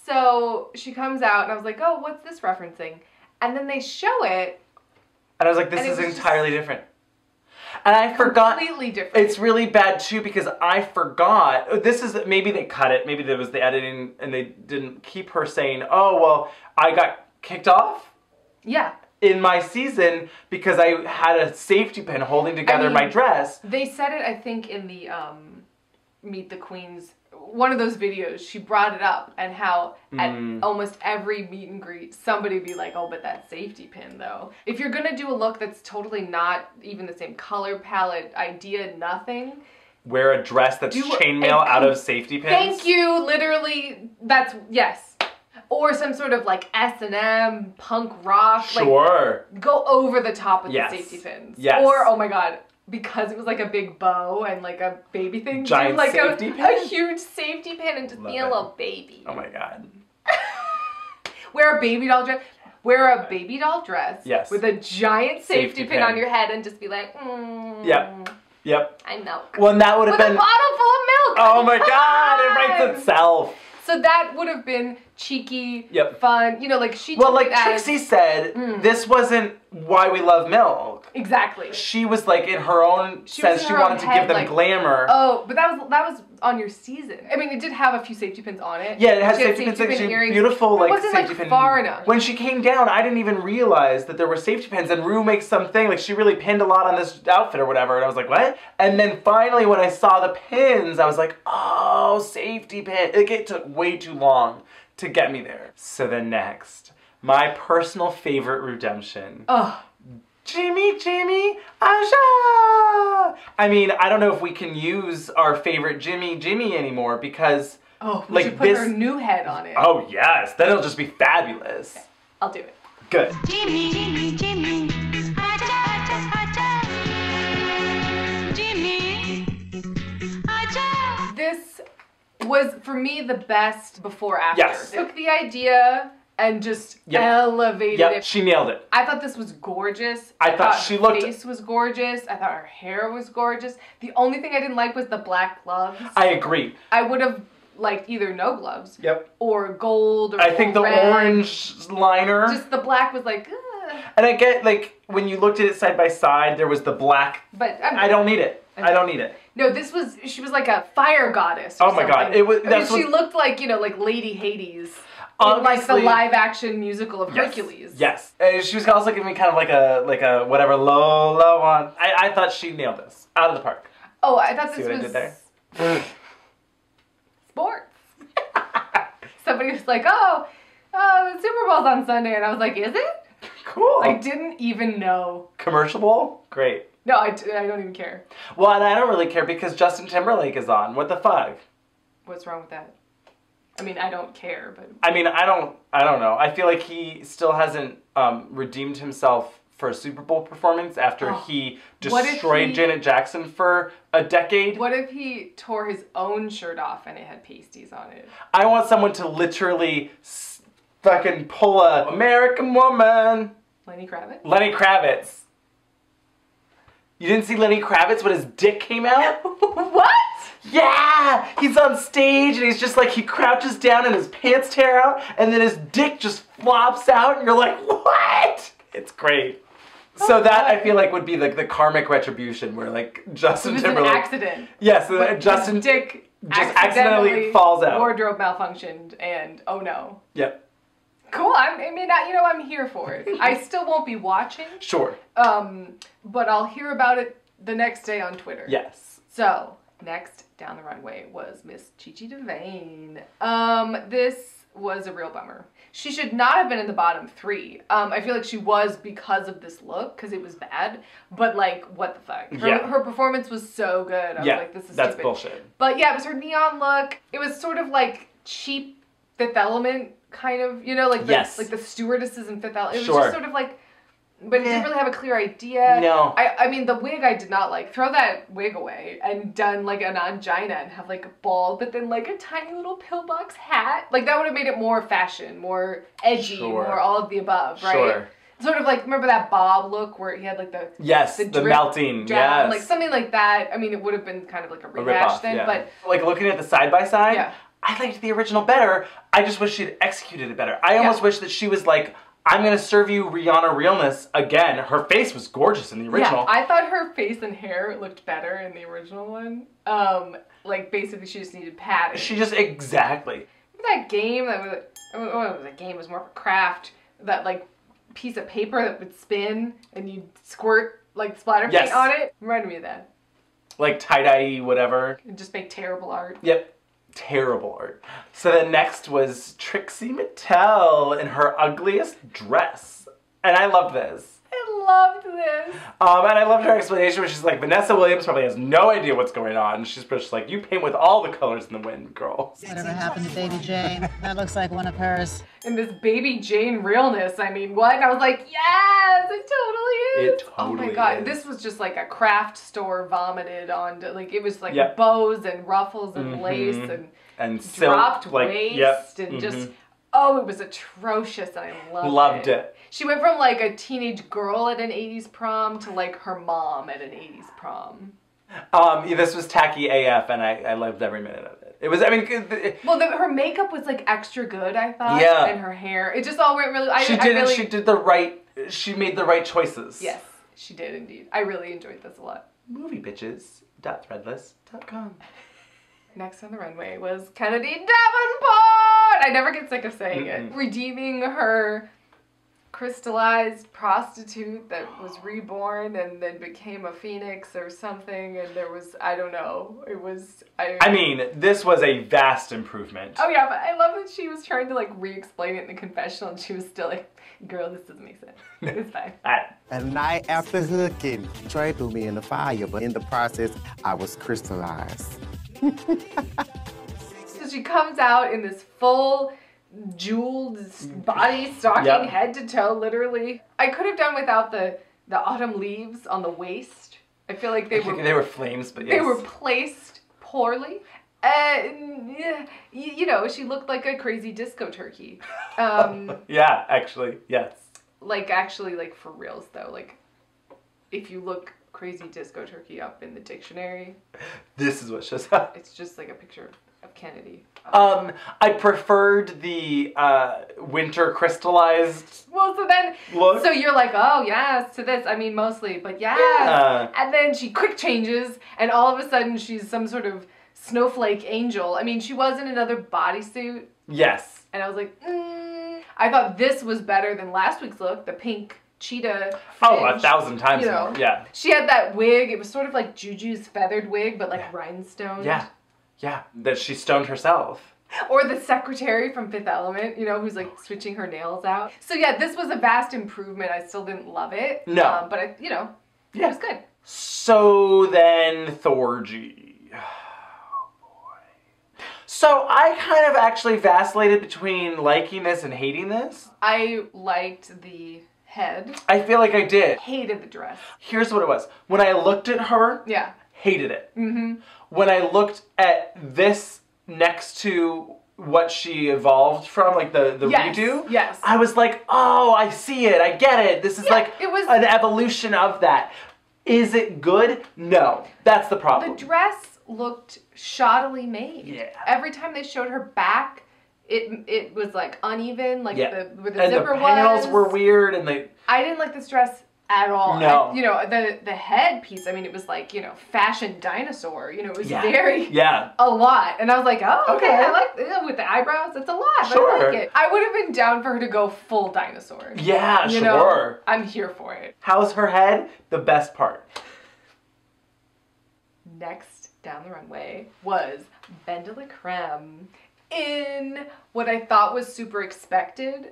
so she comes out and I was like, oh, what's this referencing? And then they show it. And I was like, this is entirely different. And I forgot. Completely different. It's really bad too because I forgot. This is, maybe they cut it. Maybe there was the editing and they didn't keep her saying, oh, well, I got kicked off. Yeah. In my season because I had a safety pin holding together I mean, my dress. They said it, I think, in the um, Meet the Queens, one of those videos, she brought it up and how mm. at almost every meet and greet, somebody would be like, oh, but that safety pin, though. If you're going to do a look that's totally not even the same color palette, idea, nothing. Wear a dress that's chainmail out of safety pins. Thank you, literally, that's, yes. Or some sort of like S and M, punk rock. Sure. Like, go over the top with yes. the safety pins. Yes. Or, oh my god, because it was like a big bow and like a baby thing. Giant like safety a, pin. A huge safety pin and just Love be a it. little baby. Oh my god. Wear a baby doll dress. Wear a baby doll dress. Yes. With a giant safety, safety pin, pin on your head and just be like, mm. Yep. Yep. I milk. Well, and that would have been. With a bottle full of milk. Oh my god, it writes itself. So that would have been cheeky, yep. fun, you know, like she Well, like Trixie as, said, mm. this wasn't why we love Milk. Exactly. She was like in her own she sense, her she own wanted head, to give them like, glamour. Oh, but that was that was on your season. I mean, it did have a few safety pins on it. Yeah, it had safety, safety pins, pin pin earrings. Beautiful, like, it wasn't safety like pin. Far enough. When she came down, I didn't even realize that there were safety pins, and Rue makes something, like she really pinned a lot on this outfit or whatever, and I was like, what? And then finally when I saw the pins, I was like, oh, safety pin. Like, it took way too long to get me there. So then next, my personal favorite redemption. Oh, Jimmy, Jimmy, Aja! I mean, I don't know if we can use our favorite Jimmy, Jimmy anymore because oh, we like should put this... her new head on it. Oh yes, then it'll just be fabulous. Okay. I'll do it. Good. Jimmy, Jimmy, Jimmy, Aja, Aja, Aja, Jimmy, Aja. This was for me the best before after. Yes. It took the idea and just yep. elevated yep. it. She nailed it. I thought this was gorgeous. I, I thought, thought she her looked... face was gorgeous. I thought her hair was gorgeous. The only thing I didn't like was the black gloves. I agree. I would have liked either no gloves yep. or gold or I gold think the red. Orange liner. Just the black was like, ugh. And I get, like, when you looked at it side by side, there was the black. But I'm I don't need it. I don't need it. No, this was, she was like a fire goddess. Or oh my something. God. It was, that's I mean, she looked like, you know, like Lady Hades. Honestly, in like the live action musical of yes, Hercules. Yes. And she was also giving me kind of like a, like a whatever Lola one. I, I thought she nailed this out of the park. Oh, I thought See this what was. I did there? Sports. Somebody was like, oh, oh, the Super Bowl's on Sunday. And I was like, is it? Cool. I didn't even know. Commercial Bowl? Great. No, I, I don't even care. Well, and I don't really care because Justin Timberlake is on. What the fuck? What's wrong with that? I mean, I don't care, but... I mean, I don't, I don't know. I feel like he still hasn't um, redeemed himself for a Super Bowl performance after oh. he destroyed he, Janet Jackson for a decade. What if he tore his own shirt off and it had pasties on it? I want someone to literally fucking pull a American woman. Lenny Kravitz? Lenny Kravitz. You didn't see Lenny Kravitz when his dick came out? What? Yeah! He's on stage and he's just like, he crouches down and his pants tear out and then his dick just flops out and you're like, what? It's great. Oh, so that God. I feel like would be like the karmic retribution where like Justin Timberlake. It was an accident. Yes, yeah, so Justin dick just accidentally, accidentally falls out. Wardrobe malfunctioned and oh no. Yep. Cool. I'm, I mean, I, you know, I'm here for it. I still won't be watching. Sure. Um, but I'll hear about it the next day on Twitter. Yes. So next down the runway was Miss Chi Chi DeVayne. Um, this was a real bummer. She should not have been in the bottom three. Um, I feel like she was because of this look, because it was bad. But like, what the fuck? Her, yeah. her performance was so good. I yeah, was like, this is that's stupid. Bullshit. But yeah, it was her neon look. It was sort of like cheap Fifth Element. Kind of, you know, like the, yes. like the stewardesses in Fifth Element. It was sure. just sort of like, but it didn't really have a clear idea. No. I, I mean, the wig I did not like. Throw that wig away and done like an angina and have like a bald, but then like a tiny little pillbox hat. Like that would have made it more fashion, more edgy, sure. more all of the above, right? Sure. Sort of like, remember that Bob look where he had like the yes, the, drip, the melting, down, yes, like something like that. I mean, it would have been kind of like a rehash then, yeah. but like looking at the side by side. Yeah. I liked the original better. I just wish she'd executed it better. I almost yeah. wish that she was like, I'm gonna serve you Rihanna realness again. Her face was gorgeous in the original. Yeah, I thought her face and hair looked better in the original one. Um, like basically she just needed padding. She just, exactly. That game that was, oh, the game was more of a craft. That like piece of paper that would spin and you'd squirt like splatter yes. paint on it. Reminded me of that. Like tie-dye-y whatever. It'd just make terrible art. Yep. Terrible art. So then next was Trixie Mattel in her ugliest dress. And I loved this. I loved this. Um, and I loved her explanation where she's like, Vanessa Williams probably has no idea what's going on. And she's just like, you paint with all the colors in the wind, girl. Whatever happened to Baby Jane? That looks like one of hers. And this Baby Jane realness, I mean, what? And I was like, yes, it totally is. It totally Oh my God, is. This was just like a craft store vomited on, like it was like yep. bows and ruffles and mm-hmm. lace and, and silk, dropped like, waist yep. and mm-hmm. just, oh, it was atrocious and I loved, loved it. Loved it. She went from like a teenage girl at an eighties prom to like her mom at an eighties prom. Um, yeah, this was tacky A F and I, I loved every minute of it. It was, I mean... It, well, the, her makeup was, like, extra good, I thought. Yeah. And her hair. It just all went really... I, she did I really, She did the right... She made the right choices. Yes, she did, indeed. I really enjoyed this a lot. Moviebitches dot threadless dot com. Next on the runway was Kennedy Davenport! I never get sick of saying mm-hmm. it. Redeeming her... crystallized prostitute that was reborn and then became a phoenix or something, and there was, I don't know, it was... I, I mean, this was a vast improvement. Oh yeah, but I love that she was trying to like re-explain it in the confessional and she was still like, girl, this doesn't make sense. It's fine. And night after looking straight through me in the fire, but in the process, I was crystallized. So she comes out in this full... jeweled body stocking, yep. head to toe, literally. I could have done without the the autumn leaves on the waist. I feel like they were they were flames, but yes. They were placed poorly. And uh, you know, she looked like a crazy disco turkey. Um, yeah, actually, yes. Like actually, like for reals though. Like if you look crazy disco turkey up in the dictionary, this is what shows up. It's just like a picture. Kennedy. Um, I preferred the uh, winter crystallized. Well, so then, look. So you're like, oh yes, to this. I mean, mostly, but yes. yeah. And then she quick changes, and all of a sudden she's some sort of snowflake angel. I mean, she was in another bodysuit. Yes. And I was like, mm. I thought this was better than last week's look, the pink cheetah. Oh, a thousand times you know. more. Yeah. She had that wig. It was sort of like Juju's feathered wig, but like yeah. rhinestone. Yeah. Yeah, that she stoned herself. Or the secretary from Fifth Element, you know, who's like switching her nails out. So yeah, this was a vast improvement. I still didn't love it. No. Um, but, I, you know, yeah. it was good. So then Thorgy. Oh boy. So I kind of actually vacillated between liking this and hating this. I liked the... head. I feel like I did. Hated the dress. Here's what it was. When I looked at her, yeah. hated it. Mm-hmm. When I looked at this next to what she evolved from, like the, the yes. redo, yes. I was like, oh, I see it. I get it. This is yeah, like it was... an evolution of that. Is it good? No. That's the problem. The dress looked shoddily made. Yeah. Every time they showed her back, It it was like uneven, like yeah. the where the and zipper the panels was. were weird, and they. I didn't like this dress at all. No, I, you know the the head piece. I mean, it was like you know fashion dinosaur. You know, it was yeah. very yeah a lot. And I was like, oh okay, okay. I like you know, with the eyebrows. That's a lot. Sure. I like it. I would have been down for her to go full dinosaur. Yeah, you sure. know? I'm here for it. How's her head? The best part. Next down the runway was Ben De La Creme. In what I thought was super expected,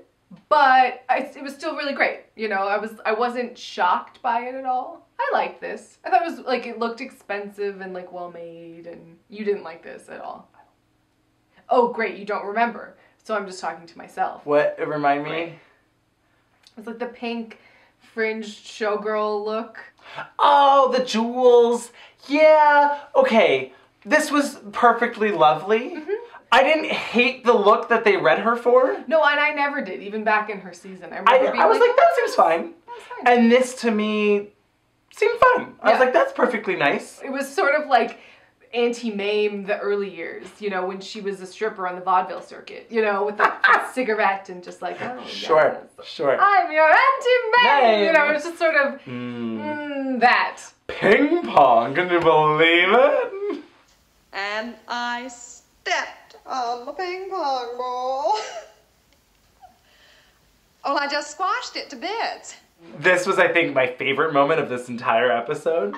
but I, it was still really great. You know, I was I wasn't shocked by it at all. I liked this. I thought it was like it looked expensive and like well made. And you didn't like this at all. Oh great, you don't remember. So I'm just talking to myself. What it remind me? It was like the pink fringed showgirl look. Oh, the jewels. Yeah. Okay, this was perfectly lovely. Mm-hmm. I didn't hate the look that they read her for. No, and I never did, even back in her season. I, remember I, being I was like, like, that seems fine. That fine. And this, to me, seemed fun. I yeah. was like, that's perfectly nice. It was sort of like Auntie Mame the early years, you know, when she was a stripper on the vaudeville circuit, you know, with a cigarette and just like, oh, Sure, yes. sure. I'm your Auntie Mame! Nice. You know, it was just sort of, mm. Mm, that. Ping pong, can you believe it? And I stepped. On the ping pong ball. Well, I just squashed it to bits. This was, I think, my favorite moment of this entire episode.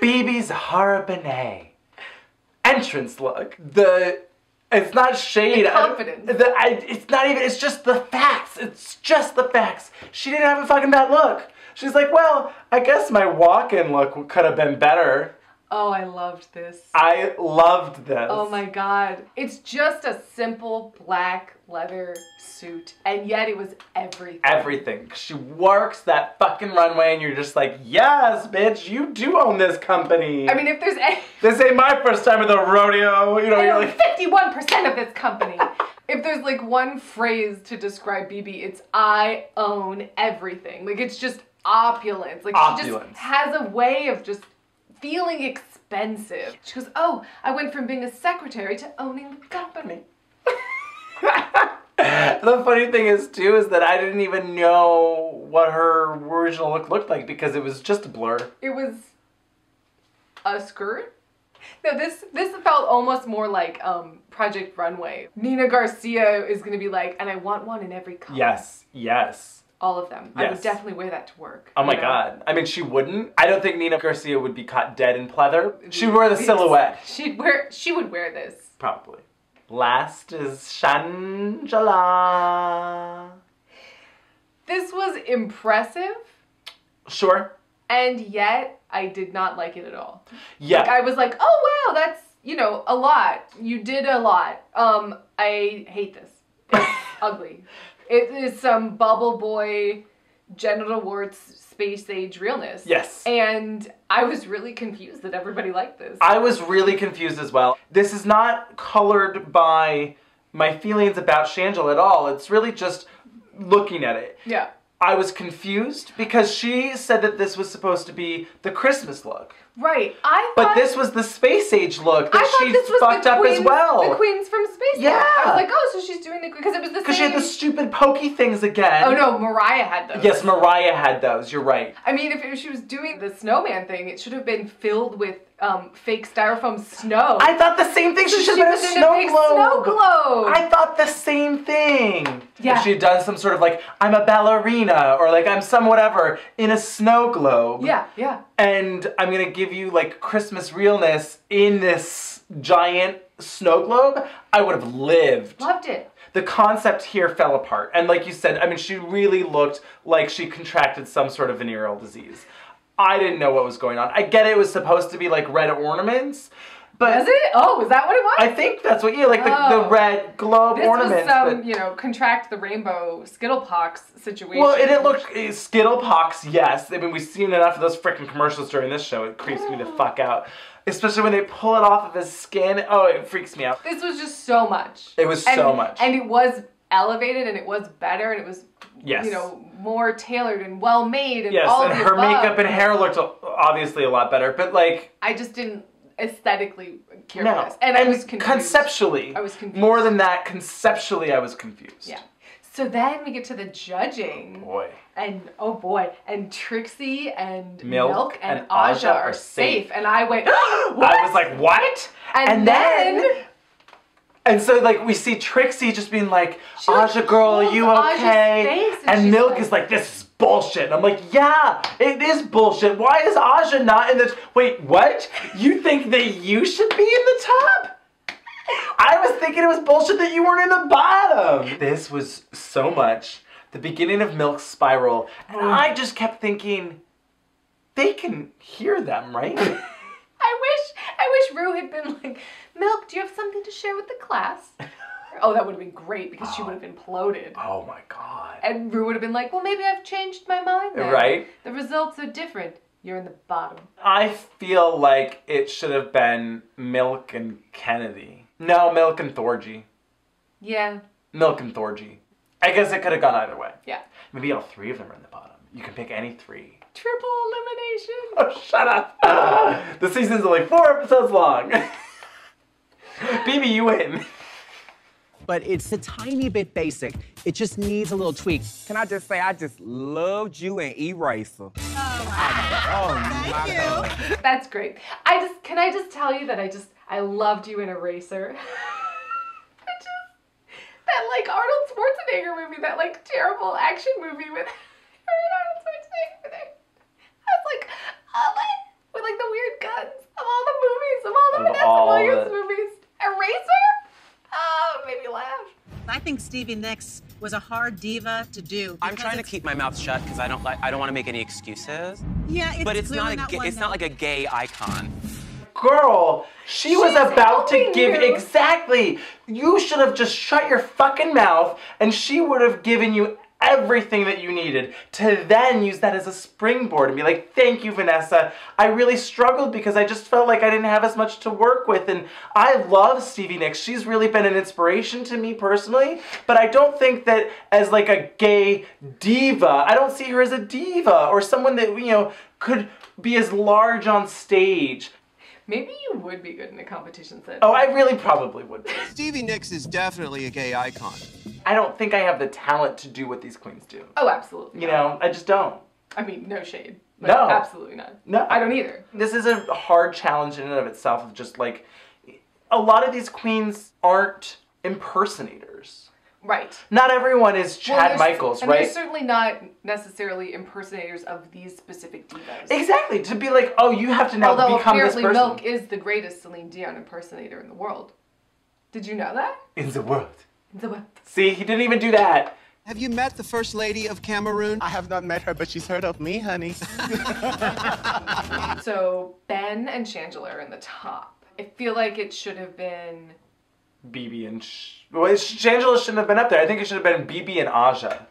Bebe Zahara Benet. Entrance look. The, it's not shade. The confidence. I, the, I, it's not even, it's just the facts. It's just the facts. She didn't have a fucking bad look. She's like, well, I guess my walk-in look could have been better. Oh, I loved this. I loved this. Oh my God. It's just a simple black leather suit, and yet it was everything. Everything. She works that fucking runway, and you're just like, yes, bitch, you do own this company. I mean, if there's any... This ain't my first time at the rodeo. You know, you're like... fifty-one percent of this company. If there's like one phrase to describe Bebe, it's I own everything. Like, it's just opulence. Like, opulence. She just has a way of just... feeling expensive. She goes, oh, I went from being a secretary to owning the company. The funny thing is, too, is that I didn't even know what her original look looked like because it was just a blur. It was a skirt? No, this this felt almost more like um, Project Runway. Nina Garcia is going to be like, and I want one in every color. Yes, yes. All of them. Yes. I would definitely wear that to work. Oh my know? God. I mean, she wouldn't. I don't think Nina Garcia would be caught dead in pleather. She'd wear the silhouette. She'd wear, she would wear this. Probably. Last is Shangela. This was impressive. Sure. And yet, I did not like it at all. Yeah. Like, I was like, oh wow, that's, you know, a lot. You did a lot. Um, I hate this. It's ugly. It is some bubble boy, genital warts, space age realness. Yes. And I was really confused that everybody liked this. I was really confused as well. This is not colored by my feelings about Shangela at all. It's really just looking at it. Yeah. I was confused because she said that this was supposed to be the Christmas look. Right. I thought, but this was the space age look that she fucked up as well. The Queens from Space. Yeah. Look. I was like, oh, so she's doing the because it was the same. Because she had the stupid pokey things again. Oh no, Mariah had those. Yes, Mariah had those. You're right. I mean, if, if she was doing the snowman thing, it should have been filled with um, fake styrofoam snow. I thought the same thing. So she should have been a snow globe. snow globe. I thought the same thing. Yeah. If she had done some sort of like, I'm a ballerina or like I'm some whatever in a snow globe. Yeah, yeah. And I'm gonna give you like Christmas realness in this giant snow globe, I would have lived. Loved it. The concept here fell apart. And like you said, I mean, she really looked like she contracted some sort of venereal disease. I didn't know what was going on. I get it was supposed to be like red ornaments, but... Was it? Oh, is that what it was? I think that's what, yeah, like the, oh. the red globe this ornaments. This was some, but, you know, contract the rainbow Skittlepox situation. Well, and it looked, Skittlepox, yes. I mean, we've seen enough of those frickin' commercials during this show. It creeps oh. me the fuck out. Especially when they pull it off of his skin. Oh, it freaks me out. This was just so much. It was and, so much. And it was elevated and it was better and it was, yes. you know, more tailored and well-made and yes, all and of the her above. Makeup and hair looked obviously a lot better, but like... I just didn't... aesthetically care no. for this. And, and I was confused. Conceptually. I was confused. More than that, conceptually I was confused. Yeah. So then we get to the judging. Oh boy. And oh boy. And Trixie and Milk, Milk and, and Aja, Aja are safe. safe. And I went, what? I was like, what? And, and then, then And so like we see Trixie just being like, Aja girl, are you okay? Face, and and Milk like, is like, this is bullshit. And I'm like, yeah, it is bullshit. Why is Aja not in the, wait, what? You think that you should be in the top? I was thinking it was bullshit that you weren't in the bottom. This was so much. The beginning of Milk's spiral. And I just kept thinking, they can hear them, right? I wish, I wish Rue had been like, Milk, do you have something to share with the class? Oh, that would have been great because oh. she would have imploded. Oh my God. And Rue would have been like, well, maybe I've changed my mind then. Right. The results are different. You're in the bottom. I feel like it should have been Milk and Kennedy. No, Milk and Thorgy. Yeah. Milk and Thorgy. I guess it could have gone either way. Yeah. Maybe all three of them are in the bottom. You can pick any three. Triple elimination. Oh, shut up. Uh, the season's only four episodes long. Bebe, you win. But it's a tiny bit basic. It just needs a little tweak. Can I just say, I just loved you and Eraser. Oh, wow. Oh, thank you. That's great. I just, can I just tell you that I just, I loved you in Eraser. I just, that like Arnold Schwarzenegger movie, that like terrible action movie with Arnold Schwarzenegger. I was like, oh my, with like the weird guns of all the movies, of all the Vanessa Williams movies. Eraser? Oh, made me laugh. I think Stevie Nicks was a hard diva to do. I'm trying to keep my mouth shut because I don't like I don't want to make any excuses. Yeah, it's but it's not a it's not like a gay icon. Girl, she was about to give exactly. You should have just shut your fucking mouth, and she would have given you everything that you needed to then use that as a springboard and be like, thank you, Vanessa. I really struggled because I just felt like I didn't have as much to work with. And I love Stevie Nicks. She's really been an inspiration to me personally, but I don't think that as like a gay diva, I don't see her as a diva or someone that, you know, could be as large on stage. Maybe you would be good in a competition set. Oh, I really probably would be. Stevie Nicks is definitely a gay icon. I don't think I have the talent to do what these queens do. Oh, absolutely. You know, I just don't. I mean, no shade. Like, no. Absolutely not. No. I don't either. This is a hard challenge in and of itself of just like, a lot of these queens aren't impersonators. Right. Not everyone is Chad well, Michaels, and right? And they're certainly not necessarily impersonators of these specific divas. Exactly. To be like, oh, you have to now Although become this person. Although apparently Milk is the greatest Celine Dion impersonator in the world. Did you know that? In the world. In the world. See, he didn't even do that. Have you met the First Lady of Cameroon? I have not met her, but she's heard of me, honey. So, Ben and Shangela are in the top. I feel like it should have been... Bebe and... Sh well, Shangela shouldn't have been up there. I think it should have been Bebe and Aja.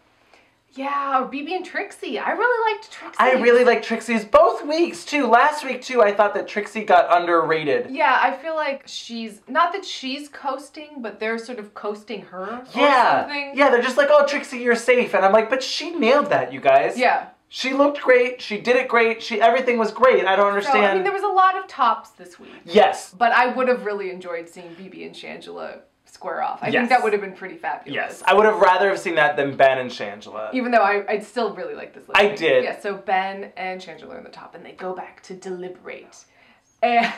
Yeah, or Bebe and Trixie. I really liked Trixie. I really liked Trixie's both weeks, too. Last week, too, I thought that Trixie got underrated. Yeah, I feel like she's... Not that she's coasting, but they're sort of coasting her yeah. or something. Yeah, they're just like, oh, Trixie, you're safe. And I'm like, but she nailed that, you guys. Yeah. She looked great, she did it great, she everything was great, I don't understand. So, I mean, there was a lot of tops this week. Yes. But I would have really enjoyed seeing Bebe and Shangela square off. I yes. think that would have been pretty fabulous. Yes, I would have rather have seen that than Ben and Shangela. Even though I, I still really like this list. I did. Yeah, so Ben and Shangela are in the top, and they go back to deliberate. And...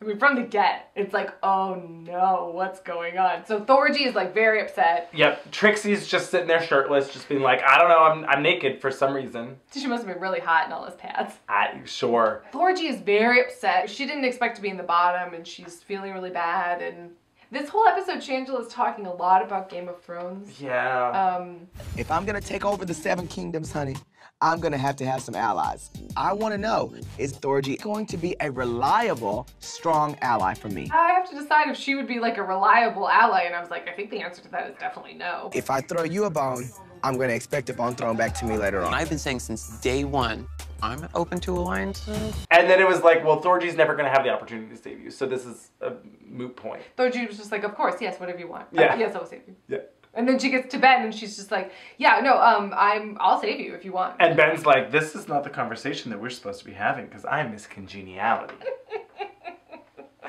I mean, from the get, it's like, oh no, what's going on? So Thorgy is like very upset. Yep, Trixie's just sitting there shirtless, just being like, I don't know, I'm, I'm naked for some reason. She must have been really hot in all those pads. I, sure. Thorgy is very upset. She didn't expect to be in the bottom and she's feeling really bad. And this whole episode, Shangela is talking a lot about Game of Thrones. Yeah. Um, if I'm gonna take over the Seven Kingdoms, honey, I'm gonna have to have some allies. I wanna know, is Thorgy going to be a reliable, strong ally for me? I have to decide if she would be like a reliable ally, and I was like, I think the answer to that is definitely no. If I throw you a bone, I'm gonna expect a bone thrown back to me later on. I've been saying since day one, I'm open to alliances. And then it was like, well, Thorgy's never gonna have the opportunity to save you, so this is a moot point. Thorgy was just like, of course, yes, whatever you want. Yeah. Uh, yes, I will save you. Yeah. And then she gets to Ben and she's just like, yeah, no, um, I'm, I'll save you if you want. And Ben's like, this is not the conversation that we're supposed to be having because I miss congeniality.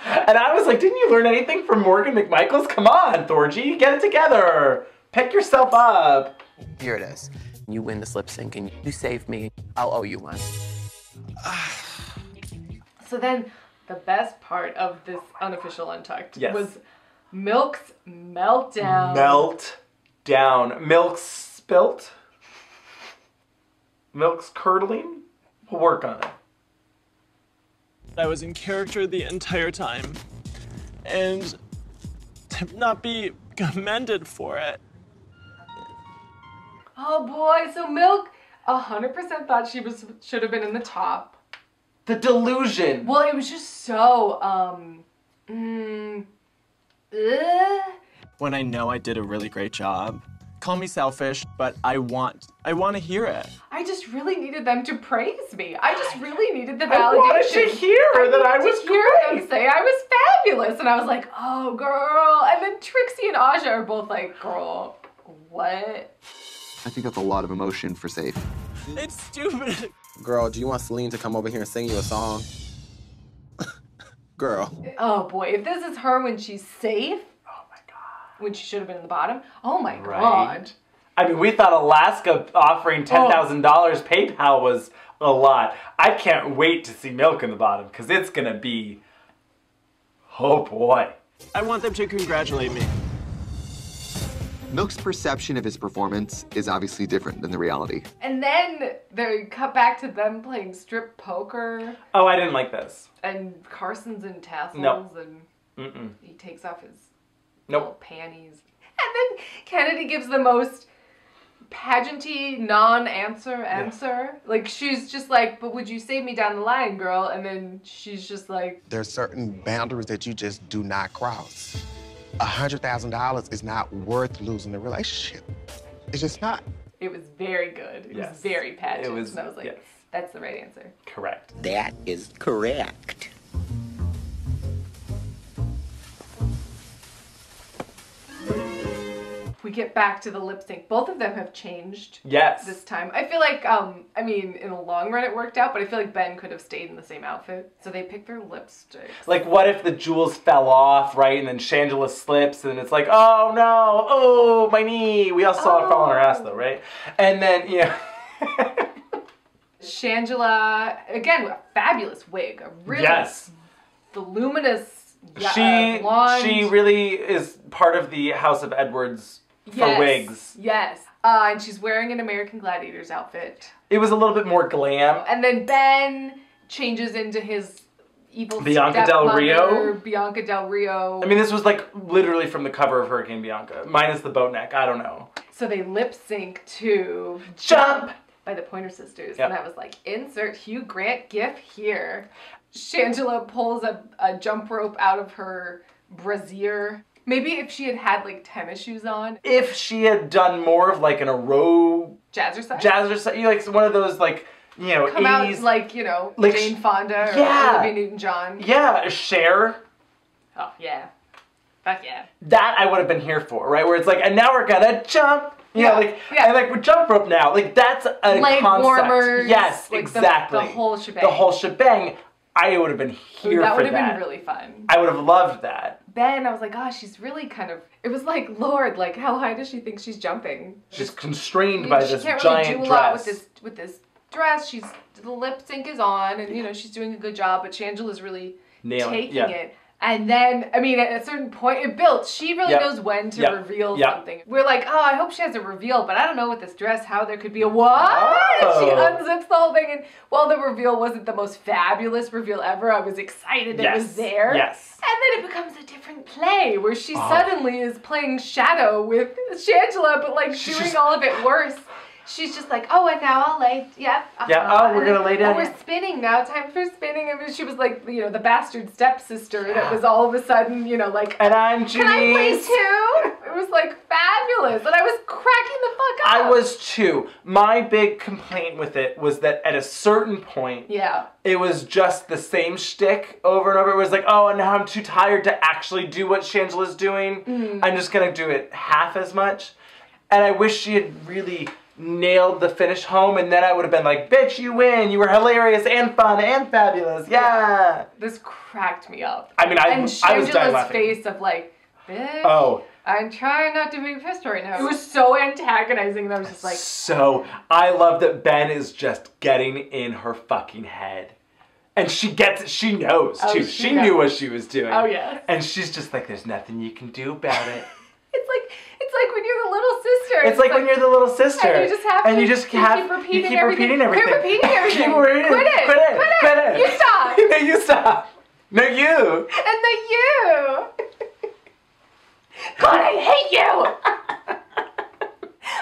And I was like, didn't you learn anything from Morgan McMichaels? Come on, Thorgy, get it together. Pick yourself up. Here it is. You win this lip sync and you save me. I'll owe you one. So then the best part of this unofficial Untucked yes. was... Milk's meltdown. Melt down. Milk's spilt. Milk's curdling. We'll work on it. I was in character the entire time. And to not be commended for it. Oh boy, so Milk one hundred percent thought she was should have been in the top. The delusion. Well, it was just so, um... Mm, when I know I did a really great job. Call me selfish, but I want, I want to hear it. I just really needed them to praise me. I just really needed the validation. I wanted to hear I that I was to hear great. Them say I was fabulous. And I was like, oh, girl. And then Trixie and Aja are both like, girl, what? I think that's a lot of emotion for safe. It's stupid. Girl, do you want Celine to come over here and sing you a song? Girl. Oh boy, if this is her when she's safe, oh my god, when she should have been in the bottom, oh my right. god. I mean, we thought Alaska offering ten thousand dollars oh. PayPal was a lot. I can't wait to see Milk in the bottom because it's gonna be, oh boy. I want them to congratulate me. Milk's perception of his performance is obviously different than the reality. And then they cut back to them playing strip poker. Oh, I didn't like this. And Carson's in tassels nope. and Mm-mm. he takes off his nope. little panties. And then Kennedy gives the most pageanty non-answer answer. answer. Yeah. Like, she's just like, but would you save me down the line, girl? And then she's just like... There's certain boundaries that you just do not cross. one hundred thousand dollars is not worth losing the relationship. It's just not. It was very good. It yes. was very pageant. It was, and I was like, yes. that's the right answer. Correct. That is correct. We get back to the lip sync. Both of them have changed yes. this time. I feel like, um, I mean, in the long run it worked out, but I feel like Ben could have stayed in the same outfit. So they picked their lipsticks. Like, what if the jewels fell off, right? And then Shangela slips, and it's like, oh no, oh, my knee. We all saw oh. it fall on her ass, though, right? And then, yeah. Shangela, again, a fabulous wig. A really yes. voluminous, yeah, she, blonde. She really is part of the House of Edwards. For yes, wigs. Yes. Uh, and she's wearing an American Gladiators outfit. It was a little bit more glam. And then Ben changes into his evil Bianca Del Rio. Bianca Del Rio. I mean, this was like literally from the cover of Hurricane Bianca, minus the boat neck. I don't know. So they lip sync to Jump, Jump by the Pointer Sisters. Yep. And I was like, insert Hugh Grant gif here. Shangela pulls a, a jump rope out of her brassiere. Maybe if she had had like tennis shoes on. If she had done more of like an aerobic. Jazzercise? Jazzercise, you know, like one of those like, you know, Come eighties. Out like, you know, like Jane Fonda or yeah. Olivia Newton-John. Yeah, Cher. Oh, yeah. Fuck yeah. That I would have been here for, right? Where it's like, and now we're gonna jump. You yeah, know, like, yeah. and like, we jump rope now. Like, that's a Leg concept. Warmers. Yes, like exactly. The, the whole shebang. The whole shebang. I would have been here Ooh, that for that. That would have been really fun. I would have loved that. Ben, I was like, gosh, she's really kind of, it was like, Lord, like, how high does she think she's jumping? She's constrained she, by this giant dress. She can't really do a lot with this, with this dress. She's, the lip sync is on, and, you know, she's doing a good job, but Shangela's really Nailing. taking yeah. it. And then, I mean, at a certain point, it built. She really yep. knows when to yep. reveal yep. something. We're like, oh, I hope she has a reveal, but I don't know with this dress how there could be a what? Oh. She unzips the whole thing, and while the reveal wasn't the most fabulous reveal ever, I was excited yes. it was there. Yes. And then it becomes a different play, where she oh. suddenly is playing Shadow with Shangela, but like She's doing just... all of it worse. She's just like, oh, and now I'll lay, yep. Uh, yeah, oh, we're gonna lay down. Oh, we're spinning now, time for spinning. I mean, she was like, you know, the bastard stepsister yeah. that was all of a sudden, you know, like, and I'm Jimmy. Can I play too? It was like fabulous, and I was cracking the fuck up. I was too. My big complaint with it was that at a certain point, yeah. it was just the same shtick over and over. It was like, oh, and now I'm too tired to actually do what Shangela's doing. Mm. I'm just gonna do it half as much. And I wish she had really nailed the finish home, and then I would have been like, bitch, you win, you were hilarious and fun and fabulous, yeah! This cracked me up. I mean, I, I was dying laughing. And Shangela's face of like, bitch, oh. I'm trying not to be pissed right now. It was so antagonizing that I was just like... So, I love that Ben is just getting in her fucking head. And she gets it, she knows oh, too. She, she knew what she was doing. Oh yeah. And she's just like, there's nothing you can do about it. It's like, it's like when you're the little sister. It's, it's like, like when you're the little sister. And you just have to you just keep, have, keep repeating you keep everything. everything. Quit repeating everything. keep repeating everything. Quit it. Quit it. Quit it. Quit it. You stop. No, you stop. No, you. And the you. God, I hate you.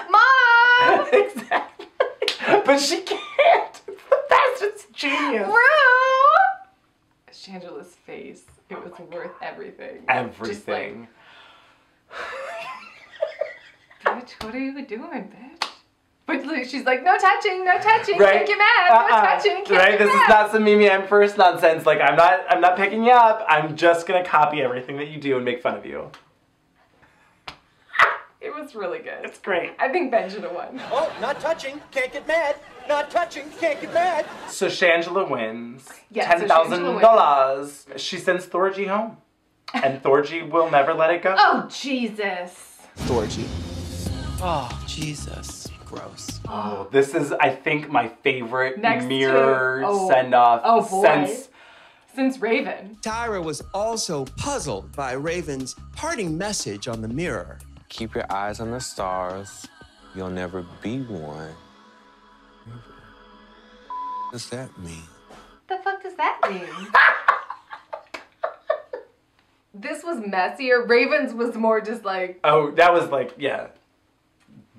Mom. Exactly. But she can't. It's the best. genius. Rue. Shangela's face. It oh was worth God. everything. Everything. Bitch, what are you doing, bitch? But like, she's like, no touching, no touching, right? Can't get mad, uh-uh. no touching, can't right? get this mad. Is not some Mimi I'm First nonsense. Like, I'm not, I'm not picking you up. I'm just gonna copy everything that you do and make fun of you. It was really good. It's great. I think Ben should have won. Oh, not touching, can't get mad. Not touching, can't get mad. So Shangela wins. Yeah, ten thousand so dollars. She sends Thorgy home. And Thorgy will never let it go. Oh, Jesus. Thorgy. Oh, Jesus. Gross. Oh, this is, I think, my favorite Next mirror oh, send-off oh since... Since Raven. Tyra was also puzzled by Raven's parting message on the mirror. Keep your eyes on the stars. You'll never be one. Never. What does that mean? What the fuck does that mean? This was messier. Raven's was more just like... Oh, that was like, yeah.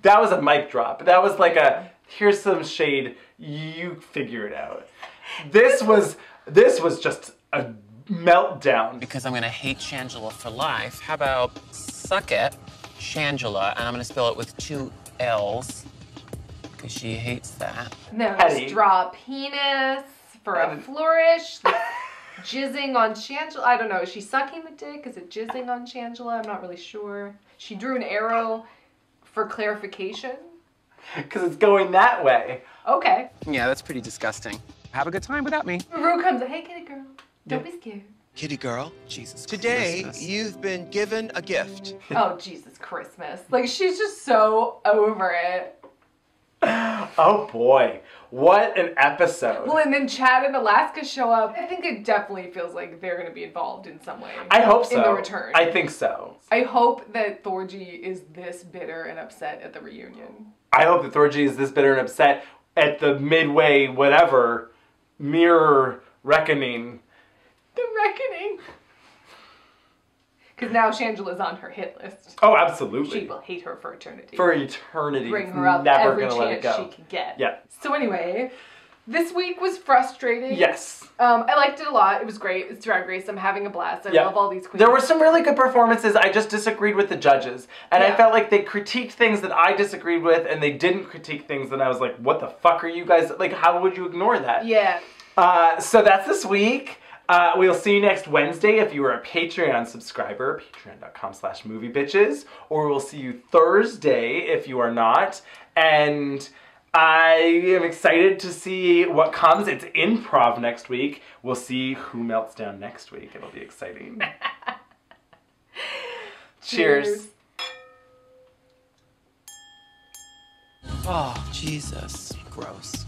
That was a mic drop. That was like a, here's some shade, you figure it out. This was, this was just a meltdown. Because I'm gonna hate Shangela for life. How about suck it, Shangela, and I'm gonna spell it with two L's, because she hates that. Then let's draw a penis for Petty. a flourish. Jizzing on Shangela. I don't know. Is she sucking the dick? Is it jizzing on Shangela? I'm not really sure. She drew an arrow for clarification. Because it's going that way. Okay. Yeah, that's pretty disgusting. Have a good time without me. Rue comes, hey, kitty girl. Don't yeah. be scared. Kitty girl, Jesus Today, Christmas. You've been given a gift. Oh, Jesus Christmas. Like, she's just so over it. Oh, boy. What an episode. Well, and then Chad and Alaska show up. I think it definitely feels like they're going to be involved in some way. I hope so. In the return. I think so. I hope that Thorgy is this bitter and upset at the reunion. I hope that Thorgy is this bitter and upset at the midway, whatever, mirror reckoning. The reckoning. Because now Shangela's on her hit list. Oh, absolutely. She will hate her for eternity. For eternity. Bring her up Never every gonna chance let it go. she can get. Yeah. So anyway, this week was frustrating. Yes. Um, I liked it a lot. It was great. It's Drag Race. I'm having a blast. I yeah. love all these queens. There were some really good performances. I just disagreed with the judges. And yeah. I felt like they critiqued things that I disagreed with, and they didn't critique things that I was like, what the fuck are you guys? Like, how would you ignore that? Yeah. Uh, so that's this week. Uh, we'll see you next Wednesday if you are a Patreon subscriber, patreon dot com slash moviebitches, or we'll see you Thursday if you are not. And I am excited to see what comes. It's improv next week. We'll see who melts down next week. It'll be exciting. Cheers. Oh, Jesus. Gross.